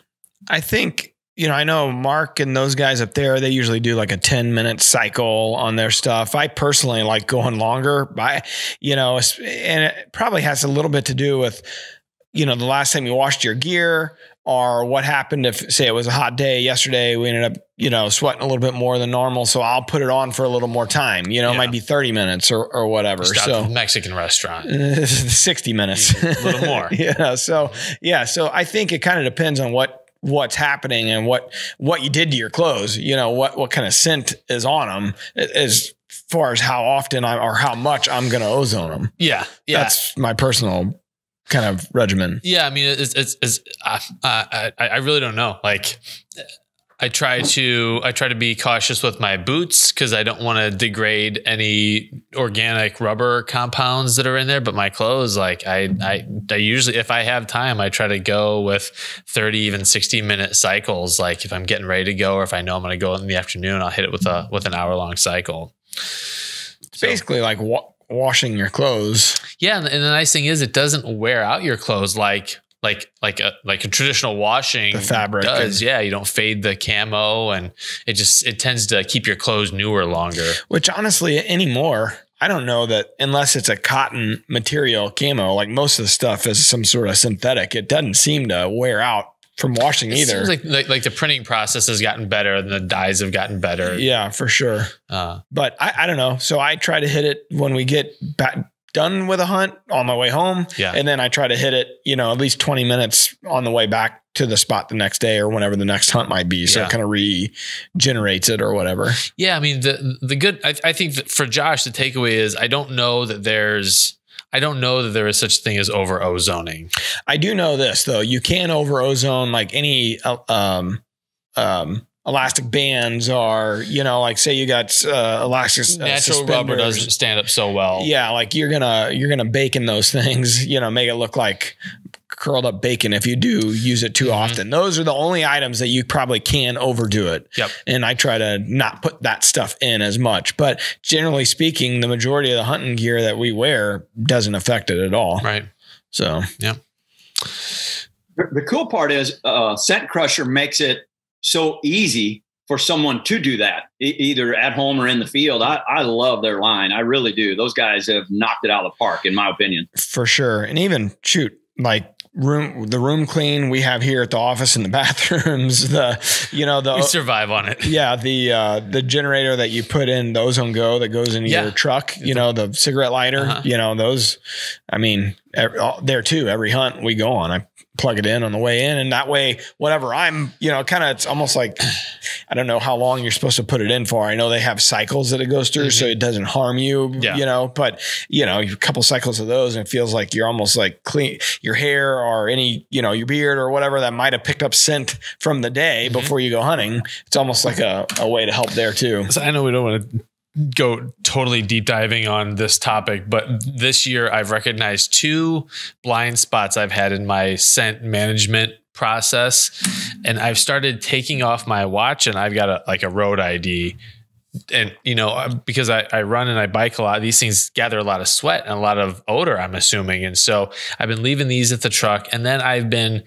I think you know, I know Mark and those guys up there, they usually do like a ten minute cycle on their stuff. I personally like going longer, by, you know, and it probably has a little bit to do with, you know, the last time you washed your gear or what happened if, say, it was a hot day yesterday, we ended up, you know, sweating a little bit more than normal. So I'll put it on for a little more time, you know, yeah. It might be thirty minutes or, or whatever. Stop so the Mexican restaurant, sixty minutes, a little more. yeah. So, yeah. So I think it kind of depends on what, what's happening and what, what you did to your clothes, you know, what, what kind of scent is on them as far as how often I, or how much I'm going to ozone them. Yeah. Yeah. That's my personal kind of regimen. Yeah. I mean, it's, it's, it's uh, uh, I, I really don't know. Like I try to, I try to be cautious with my boots cause I don't want to degrade any organic rubber compounds that are in there, but my clothes, like I, I, I usually, if I have time, I try to go with thirty, even sixty minute cycles. Like if I'm getting ready to go, or if I know I'm going to go in the afternoon, I'll hit it with a, with an hour long cycle. It's so basically like wa washing your clothes. Yeah. And the nice thing is it doesn't wear out your clothes. Like Like, like a, like a traditional washing the fabric does. Yeah. You don't fade the camo and it just, it tends to keep your clothes newer longer, which honestly anymore, I don't know that unless it's a cotton material camo, like most of the stuff is some sort of synthetic, it doesn't seem to wear out from washing it either. Seems like, like, like the printing process has gotten better and the dyes have gotten better. Yeah, for sure. Uh, but I, I don't know. So I try to hit it when we get back done with a hunt on my way home. Yeah. And then I try to hit it, you know, at least twenty minutes on the way back to the spot the next day or whenever the next hunt might be. So yeah. It kind of regenerates it or whatever. Yeah. I mean, the, the good, I, I think that for Josh, the takeaway is I don't know that there's, I don't know that there is such a thing as over ozoning. I do know this though. You can over ozone like any, um, um, elastic bands are, you know, like say you got uh, elastic uh, natural rubber doesn't stand up so well. Yeah, like you're gonna you're gonna bacon those things, you know, make it look like curled up bacon if you do use it too mm-hmm. often. Those are the only items that you probably can overdo it. Yep. And I try to not put that stuff in as much. But generally speaking, the majority of the hunting gear that we wear doesn't affect it at all. Right. So yeah. The, the cool part is uh, Scent Crusher makes it so easy for someone to do that e either at home or in the field. I, I love their line. I really do. Those guys have knocked it out of the park in my opinion. For sure. And even shoot, like room, the room clean we have here at the office in the bathrooms, the, you know, the we survive on it. Yeah. The, uh, the generator that you put in the Ozone Go that goes into yeah. your truck, you know, the cigarette lighter, uh-huh. you know, those, I mean, every, all, there too, every hunt we go on, I plug it in on the way in. And that way, whatever I'm, you know, kind of, it's almost like, I don't know how long you're supposed to put it in for. I know they have cycles that it goes through, mm-hmm. so it doesn't harm you, yeah. you know, but you know, a couple cycles of those and it feels like you're almost like clean your hair or any, you know, your beard or whatever that might've picked up scent from the day mm-hmm. before you go hunting. It's almost like a, a way to help there too. So I know we don't want to go totally deep diving on this topic, but this year I've recognized two blind spots I've had in my scent management process. And I've started taking off my watch and I've got a, like a road I D and, you know, because I, I run and I bike a lot, these things gather a lot of sweat and a lot of odor, I'm assuming. And so I've been leaving these at the truck and then I've been,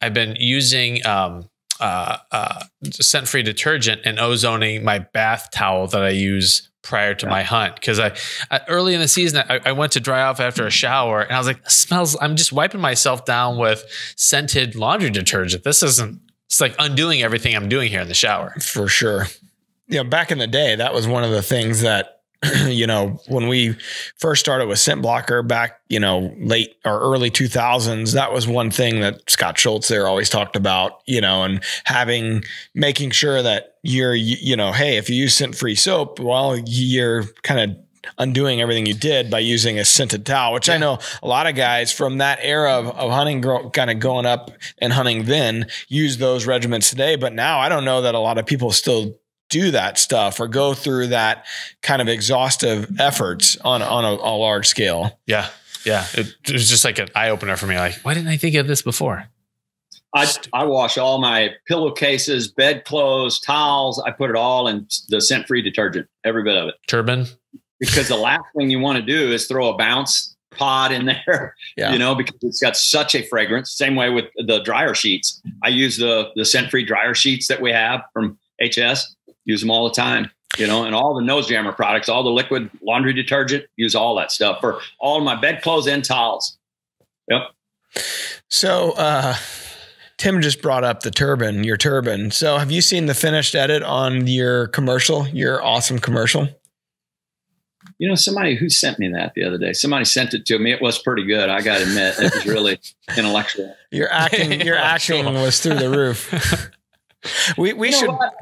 I've been using, um, Uh, uh, scent-free detergent and ozoning my bath towel that I use prior to yeah. my hunt. Cause I, I, early in the season, I, I went to dry off after a shower and I was like, it smells, I'm just wiping myself down with scented laundry detergent. This isn't, it's like undoing everything I'm doing here in the shower. For sure. You know, back in the day, that was one of the things that, you know, when we first started with Scent Blocker back, you know, late or early two thousands, that was one thing that Scott Schultz there always talked about, you know, and having, making sure that you're, you know, hey, if you use scent-free soap, well, you're kind of undoing everything you did by using a scented towel, which yeah. I know a lot of guys from that era of, of hunting, kind of going up and hunting then use those regimens today. But now I don't know that a lot of people still do that stuff or go through that kind of exhaustive efforts on, on a, a large scale. Yeah. Yeah. It, it was just like an eye opener for me. Like, why didn't I think of this before? I, I wash all my pillowcases, bedclothes, towels. I put it all in the scent-free detergent, every bit of it. Turban. Because the last thing you want to do is throw a bounce pod in there, yeah. you know, because it's got such a fragrance. Same way with the dryer sheets. I use the the scent-free dryer sheets that we have from H S. Use them all the time, you know, and all the nose jammer products, all the liquid laundry detergent, use all that stuff for all my bedclothes and towels. Yep. So, uh, Tim just brought up the turban, your turban. So have you seen the finished edit on your commercial, your awesome commercial? You know, somebody who sent me that the other day, somebody sent it to me. It was pretty good. I got to admit, it was really intellectual. Your acting, your acting was through the roof. we we you know should. What?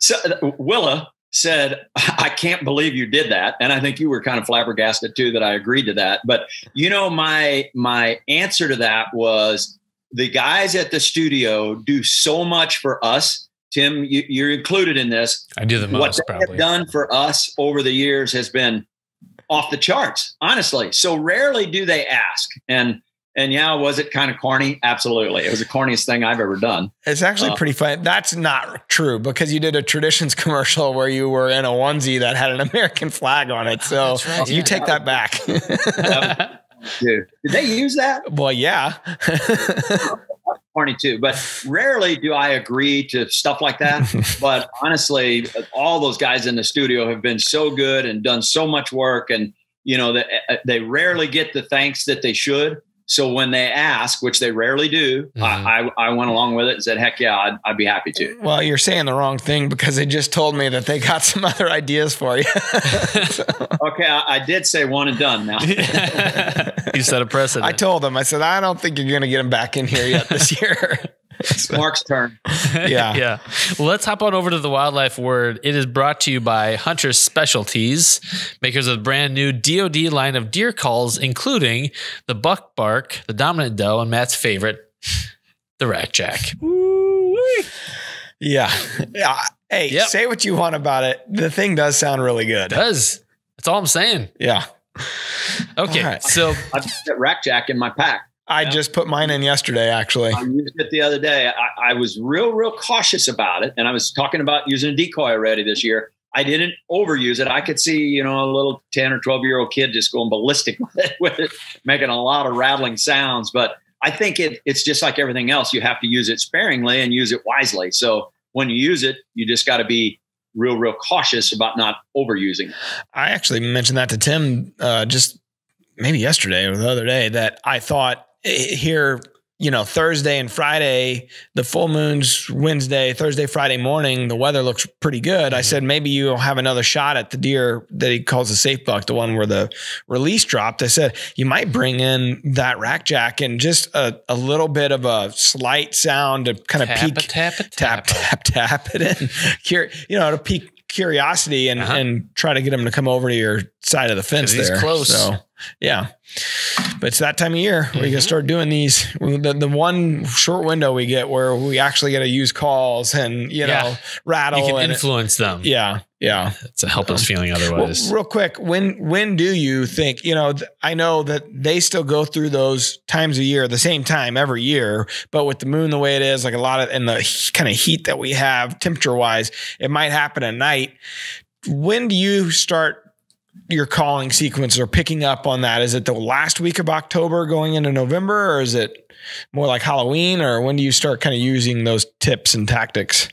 So Willa said, I can't believe you did that. And I think you were kind of flabbergasted too, that I agreed to that. But you know, my, my answer to that was, the guys at the studio do so much for us. Tim, you, you're included in this. I do the most. What they probably have done for us over the years has been off the charts, honestly. So rarely do they ask. And and yeah, was it kind of corny? Absolutely. It was the corniest thing I've ever done. It's actually uh, pretty fun. That's not true, because you did a traditions commercial where you were in a onesie that had an American flag on it. So oh, right. you yeah. take that back. Dude, did they use that? Well, yeah. Corny too, but rarely do I agree to stuff like that. But honestly, all those guys in the studio have been so good and done so much work, and you know, they, they rarely get the thanks that they should. So when they ask, which they rarely do, mm-hmm. I, I went along with it and said, heck yeah, I'd, I'd be happy to. Well, you're saying the wrong thing, because they just told me that they got some other ideas for you. So. Okay. I, I did say one and done now. You set a precedent. I told them, I said, I don't think you're going to get them back in here yet this year. It's Mark's turn. Yeah. Yeah. Well, let's hop on over to the wildlife word. It is brought to you by Hunter's Specialties, makers of the brand new D O D line of deer calls, including the buck bark, the dominant doe, and Matt's favorite, the Rack Jack. Yeah. Yeah. Hey, yep. Say what you want about it. The thing does sound really good. It does. That's all I'm saying. Yeah. Okay. Right. So I've got Rack Jack in my pack. I yeah. just put mine in yesterday, actually. I used it the other day. I, I was real, real cautious about it. And I was talking about using a decoy already this year. I didn't overuse it. I could see, you know, a little ten or twelve year old kid just going ballistic with it, with it making a lot of rattling sounds. But I think it, it's just like everything else. You have to use it sparingly and use it wisely. So when you use it, you just got to be real, real cautious about not overusing it. I actually mentioned that to Tim uh, just maybe yesterday or the other day, that I thought, here, you know, Thursday and Friday, the full moon's Wednesday, Thursday, Friday morning, the weather looks pretty good. I said, maybe you'll have another shot at the deer that he calls a safe buck, the one where the release dropped. I said, you might bring in that Rack Jack and just a, a little bit of a slight sound to kind of peak, tap, tap, tap, tap it in, Cur you know, to peak curiosity and, uh-huh. and try to get him to come over to your side of the fence there. He's close. So, yeah. But it's that time of year where mm-hmm. you can start doing these, the, the one short window we get where we actually got to use calls and, you yeah. know, rattle. You can and influence it, them. Yeah. Yeah. It's a helpless um, feeling otherwise. Well, real quick. When, when do you think, you know, I know that they still go through those times a year, the same time every year, but with the moon, the way it is, like a lot of, and the kind of heat that we have temperature wise, it might happen at night. When do you start your calling sequence or picking up on that? Is it the last week of October going into November, or is it more like Halloween, or when do you start kind of using those tips and tactics?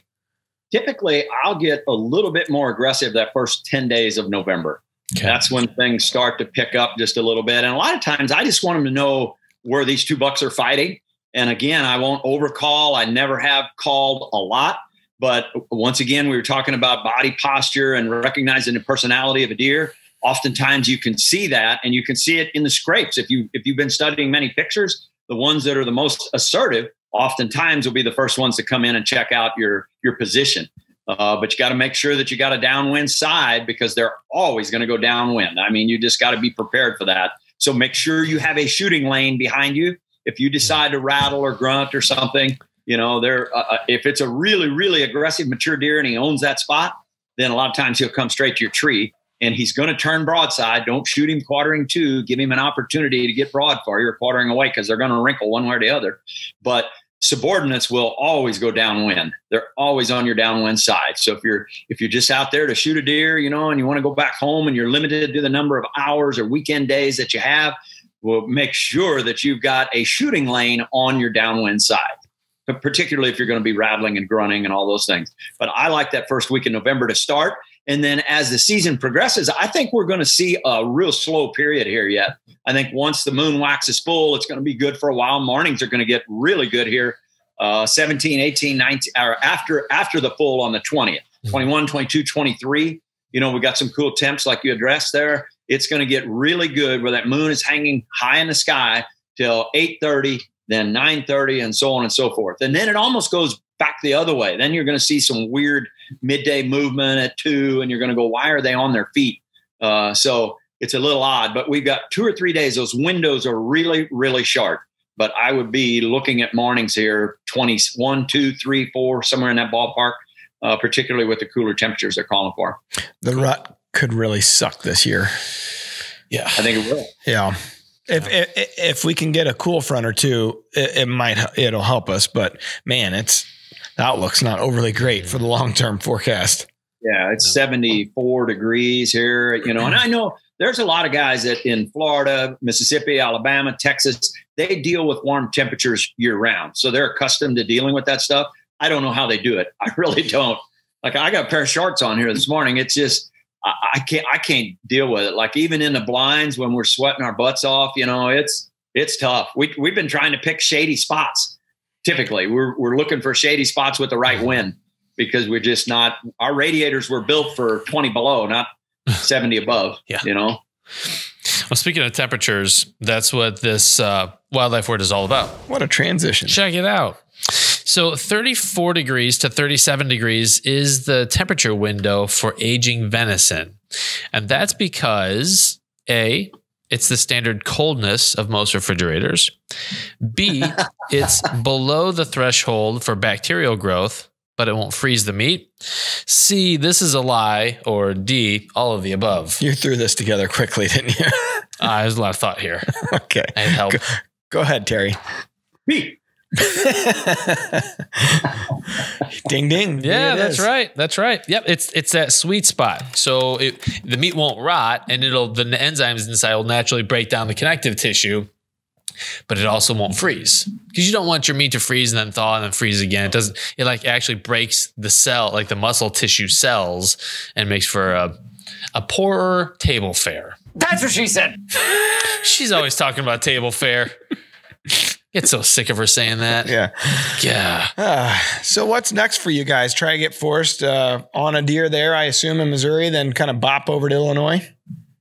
Typically I'll get a little bit more aggressive that first ten days of November. Okay. That's when things start to pick up just a little bit. And a lot of times I just want them to know where these two bucks are fighting. And again, I won't overcall. I never have called a lot, but once again, we were talking about body posture and recognizing the personality of a deer. Oftentimes you can see that, and you can see it in the scrapes. If you, if you've been studying many pictures, the ones that are the most assertive oftentimes will be the first ones to come in and check out your, your position. Uh, but you got to make sure that you got a downwind side, because they're always going to go downwind. I mean, you just got to be prepared for that. So make sure you have a shooting lane behind you. If you decide to rattle or grunt or something, you know, they're, uh, if it's a really, really aggressive mature deer and he owns that spot, then a lot of times he'll come straight to your tree. And he's going to turn broadside. Don't shoot him quartering two. Give him an opportunity to get broad for you, or quartering away, because they're going to wrinkle one way or the other. But subordinates will always go downwind. They're always on your downwind side. So if you're if you're just out there to shoot a deer, you know, and you want to go back home, and you're limited to the number of hours or weekend days that you have, will make sure that you've got a shooting lane on your downwind side, but particularly if you're going to be rattling and grunting and all those things. But I like that first week in November to start. And then as the season progresses, I think we're going to see a real slow period here yet. I think once the moon waxes full, it's going to be good for a while. Mornings are going to get really good here. Uh, seventeen, eighteen, nineteen, or after, after the full on the twentieth, twenty-one, twenty-two, twenty-three. You know, we got some cool temps like you addressed there. It's going to get really good where that moon is hanging high in the sky till eight thirty, then nine thirty, and so on and so forth. And then it almost goes back the other way. Then you're going to see some weird midday movement at two, and you're going to go, why are they on their feet? Uh, so it's a little odd, but we've got two or three days. Those windows are really, really sharp. But I would be looking at mornings here, twenty-one, two, three, four, somewhere in that ballpark, uh, particularly with the cooler temperatures they're calling for. The rut could really suck this year. Yeah. I think it will. Yeah. If, yeah. if, if we can get a cool front or two, it, it might, it'll help us, but man, it's, the outlook's not overly great for the long-term forecast. Yeah. It's seventy-four degrees here, you know, and I know there's a lot of guys that in Florida, Mississippi, Alabama, Texas, they deal with warm temperatures year round. So they're accustomed to dealing with that stuff. I don't know how they do it. I really don't. Like, I got a pair of shorts on here this morning. It's just, I, I can't, I can't deal with it. Like, even in the blinds when we're sweating our butts off, you know, it's, it's tough. We, we've been trying to pick shady spots. Typically we're, we're looking for shady spots with the right wind, because we're just not, our radiators were built for twenty below, not seventy above, yeah. You know? Well, speaking of temperatures, that's what this uh, Wildlife Word is all about. What a transition. Check it out. So thirty-four degrees to thirty-seven degrees is the temperature window for aging venison. And that's because, A, it's the standard coldness of most refrigerators. B, it's below the threshold for bacterial growth, but it won't freeze the meat. C, this is a lie, or D, all of the above. You threw this together quickly, didn't you? uh, there's a lot of thought here. Okay. I help. Go, go ahead, Terry. Me. Ding, ding. Yeah, that's right. That's right. Yep. It's, it's that sweet spot. So it, the meat won't rot, and it'll, the enzymes inside will naturally break down the connective tissue, but it also won't freeze, because you don't want your meat to freeze and then thaw and then freeze again. It doesn't, it like actually breaks the cell, like the muscle tissue cells, and makes for a, a poorer table fare. That's what she said. She's always talking about table fare. Get so sick of her saying that. Yeah. Yeah. Uh, so what's next for you guys? Try to get Forrest uh, on a deer there, I assume, in Missouri, then kind of bop over to Illinois.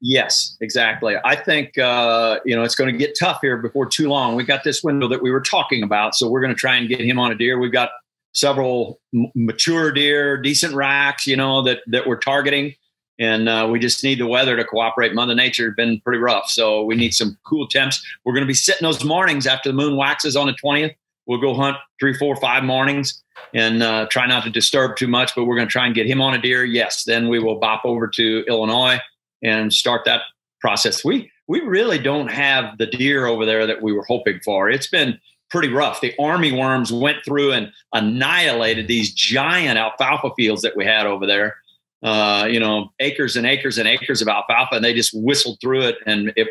Yes, exactly. I think, uh, you know, it's going to get tough here before too long. We got this window that we were talking about, so we're going to try and get him on a deer. We've got several m mature deer, decent racks, you know, that, that we're targeting. And uh, we just need the weather to cooperate. Mother Nature has been pretty rough, so we need some cool temps. We're going to be sitting those mornings after the moon waxes on the twentieth. We'll go hunt three, four, five mornings and uh, try not to disturb too much, but we're going to try and get him on a deer. Yes, then we will bop over to Illinois and start that process. We we really don't have the deer over there that we were hoping for. It's been pretty rough. The army worms went through and annihilated these giant alfalfa fields that we had over there. Uh, you know, acres and acres and acres of alfalfa, and they just whistled through it. And it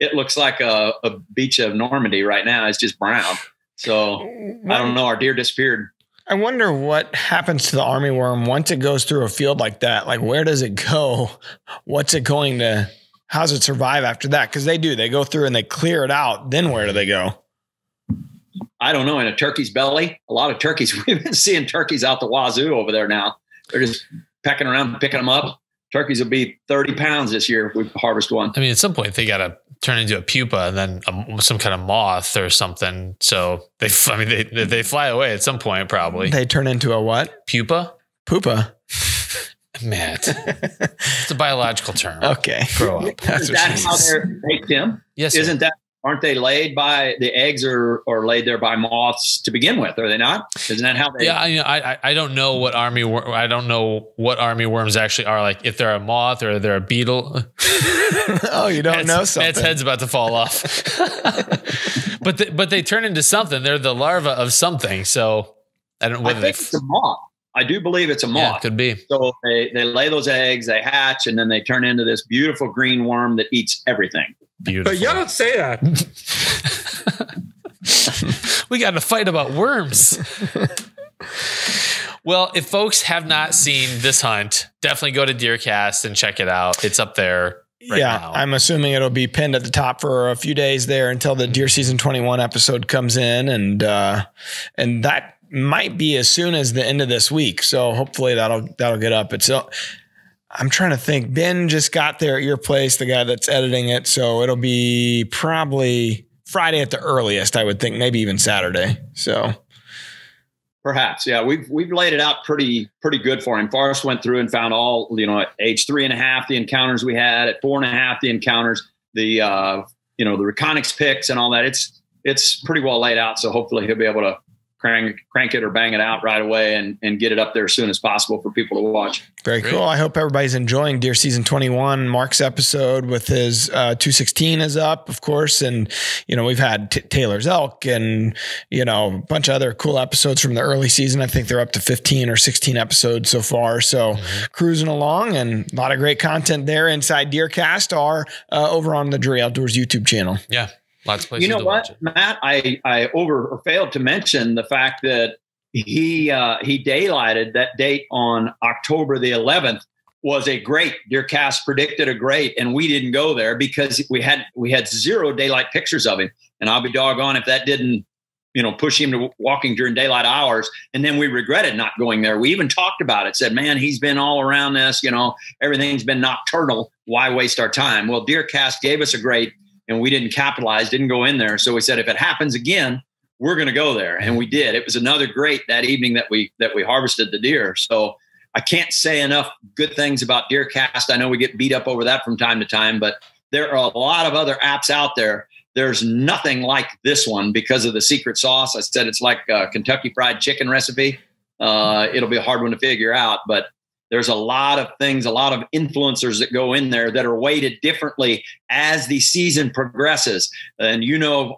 it looks like a, a beach of Normandy right now. It's just brown. So I don't know. Our deer disappeared. I wonder what happens to the army worm once it goes through a field like that. Like, where does it go? What's it going to, how's it survive after that? Because they do, they go through and they clear it out. Then where do they go? I don't know. In a turkey's belly, a lot of turkeys. We've been seeing turkeys out the wazoo over there now. They're just pecking around, picking them up. Turkeys will be thirty pounds this year if we harvest one. I mean, at some point they got to turn into a pupa and then a, some kind of moth or something. So they, I mean, they, they fly away at some point, probably. They turn into a what? Pupa? Pupa. Matt. It's a biological term. Okay. Grow up. That's Is that how is. They're laid, Tim? Yes. Isn't sir. that, aren't they laid by, the eggs are, are laid there by moths to begin with, are they not? Isn't that how they? Yeah. I, I, I don't know what army, wor I don't know what army worms actually are. Like, if they're a moth or they're a beetle. Oh, you don't Matt's, know something. Matt's head's about to fall off. But, the, but they turn into something. They're the larva of something. So I don't know whether I think it's a moth. I do believe it's a moth. Yeah, it could be. So they, they lay those eggs, they hatch, and then they turn into this beautiful green worm that eats everything. Beautiful. But y'all don't say that. We got in a fight about worms. Well, if folks have not seen this hunt, definitely go to DeerCast and check it out. It's up there. Right yeah, now. I'm assuming it'll be pinned at the top for a few days there until the Deer Season twenty-one episode comes in, and uh, and that might be as soon as the end of this week. So hopefully that'll that'll get up. It's uh, I'm trying to think. Ben just got there at your place, the guy that's editing it. So it'll be probably Friday at the earliest, I would think, maybe even Saturday. So. Perhaps. Yeah. We've, we've laid it out pretty, pretty good for him. Forrest went through and found all, you know, at age three and a half, the encounters we had, at four and a half, the encounters, the, uh, you know, the Reconyx picks and all that. It's, it's pretty well laid out. So hopefully he'll be able to crank, crank it or bang it out right away and, and get it up there as soon as possible for people to watch. Very cool. I hope everybody's enjoying Deer Season twenty-one. Mark's episode with his uh, two sixteen is up, of course. And, you know, we've had T Taylor's elk and, you know, a bunch of other cool episodes from the early season. I think they're up to fifteen or sixteen episodes so far. So mm-hmm. cruising along, and a lot of great content there inside DeerCast or uh, over on the Drury Outdoors YouTube channel. Yeah. Lots of places you know to what, watch it. Matt? I, I over or failed to mention the fact that he uh, he daylighted that date on October the eleventh was a great. DeerCast predicted a great, and we didn't go there because we had we had zero daylight pictures of him. And I'll be doggone if that didn't you know push him to walking during daylight hours. And then we regretted not going there. We even talked about it. Said, man, he's been all around this. You know, everything's been nocturnal. Why waste our time? Well, DeerCast gave us a great. And we didn't capitalize, didn't go in there. So we said, if it happens again, we're going to go there. And we did. It was another great that evening that we that we harvested the deer. So I can't say enough good things about DeerCast. I know we get beat up over that from time to time, but there are a lot of other apps out there. There's nothing like this one because of the secret sauce. I said it's like a Kentucky Fried Chicken recipe. Uh, it'll be a hard one to figure out, but there's a lot of things, a lot of influencers that go in there that are weighted differently as the season progresses. And you know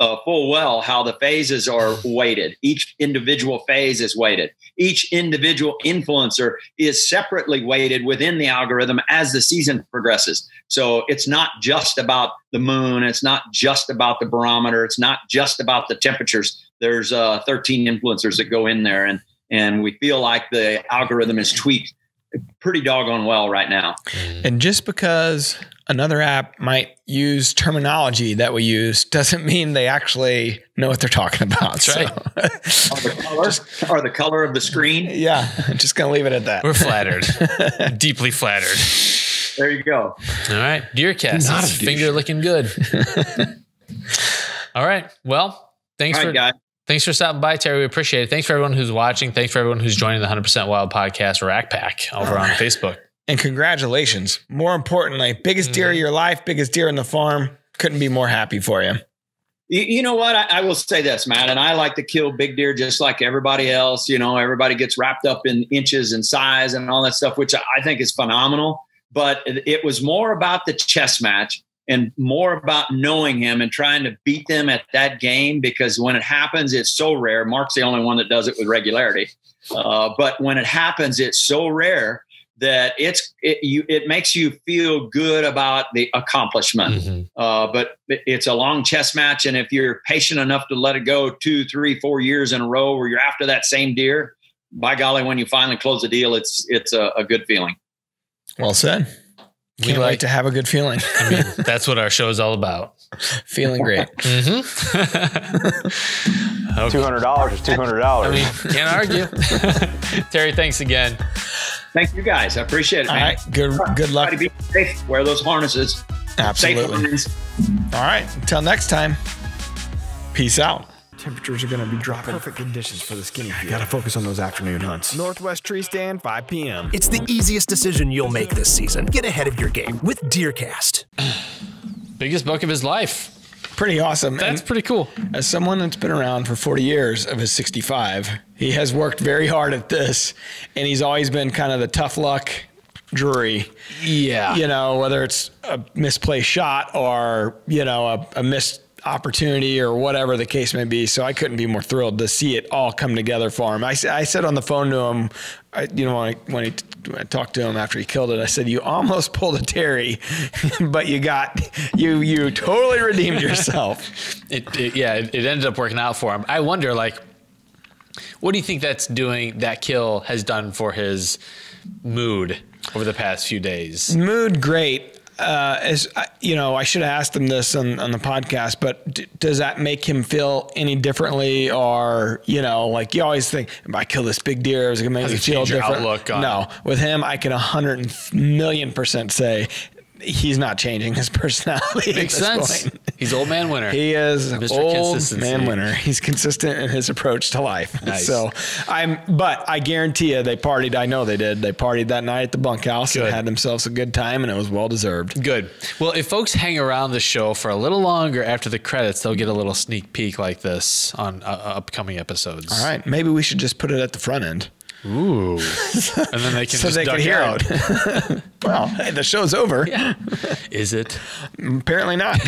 uh, full well how the phases are weighted. Each individual phase is weighted. Each individual influencer is separately weighted within the algorithm as the season progresses. So it's not just about the moon. It's not just about the barometer. It's not just about the temperatures. There's uh, thirteen influencers that go in there, and And we feel like the algorithm is tweaked pretty doggone well right now. And just because another app might use terminology that we use doesn't mean they actually know what they're talking about. That's right. So. Or, the color, just, or the color of the screen. Yeah. I'm just going to leave it at that. We're flattered. Deeply flattered. There you go. All right. DeerCast. Finger looking good. All right. Well, thanks All right, for guys. Thanks for stopping by, Terry. We appreciate it. Thanks for everyone who's watching. Thanks for everyone who's joining the one hundred percent Wild Podcast Rack Pack over on Facebook. And congratulations. More importantly, biggest deer mm-hmm. of your life, biggest deer in the farm. Couldn't be more happy for you. You, you know what? I, I will say this, Matt, and I like to kill big deer just like everybody else. You know, everybody gets wrapped up in inches and size and all that stuff, which I think is phenomenal. But it, it was more about the chess match. And more about knowing him and trying to beat them at that game, because when it happens, it's so rare. Mark's the only one that does it with regularity. Uh, but when it happens, it's so rare that it's it, you, it makes you feel good about the accomplishment. Mm-hmm. uh, but it's a long chess match. And if you're patient enough to let it go two, three, four years in a row where you're after that same deer, by golly, when you finally close the deal, it's, it's a, a good feeling. Well said. Can't we like, wait to have a good feeling. I mean, that's what our show is all about. Feeling great. Mm-hmm. Okay. two hundred dollars is two hundred dollars. I mean, can't argue. Terry, thanks again. Thank you guys. I appreciate it, man. All right. Good, good luck. Be safe. Wear those harnesses. Absolutely. Safe harnesses. All right. Until next time. Peace out. Temperatures are going to be dropping. Perfect conditions for the skinny deer. Gotta focus on those afternoon hunts. Northwest Tree Stand, five P M It's the easiest decision you'll make this season. Get ahead of your game with DeerCast. Biggest buck of his life. Pretty awesome. That's and pretty cool. As someone that's been around for forty years of his sixty-five, he has worked very hard at this, and he's always been kind of the tough luck Drury. Yeah. You know, whether it's a misplaced shot or, you know, a, a missed opportunity or whatever the case may be. So I couldn't be more thrilled to see it all come together for him. I, I said on the phone to him, I, you know, when, I, when he I talked to him after he killed it. I said, you almost pulled a Terry, but you got, you, you totally redeemed yourself. it, it, yeah, it, it ended up working out for him. I wonder, like, what do you think that's doing, that kill has done for his mood over the past few days? Mood, great. Uh, as I, you know, I should have asked him this on, on the podcast, but d does that make him feel any differently? Or, you know, like you always think, if I kill this big deer, is it going to make me feel different? No, with him, I can a hundred million percent say he's not changing his personality. Makes sense. Point. He's Old Man Winter. He is Mister Old Man Winter. He's consistent in his approach to life. Nice. So I'm, but I guarantee you they partied. I know they did. They partied that night at the bunkhouse good. and had themselves a good time, and it was well deserved. Good. Well, if folks hang around the show for a little longer after the credits, they'll get a little sneak peek like this on uh, upcoming episodes. All right. Maybe we should just put it at the front end. Ooh. And then they can so just they duck can hear out. It. Well, hey, the show's over. Yeah. Is it? Apparently not.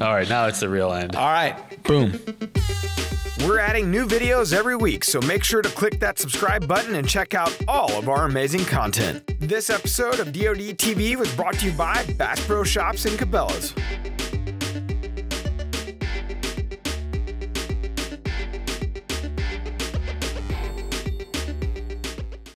All right, now it's the real end. All right, boom. We're adding new videos every week, so make sure to click that subscribe button and check out all of our amazing content. This episode of D O D T V was brought to you by Bass Pro Shops and Cabela's.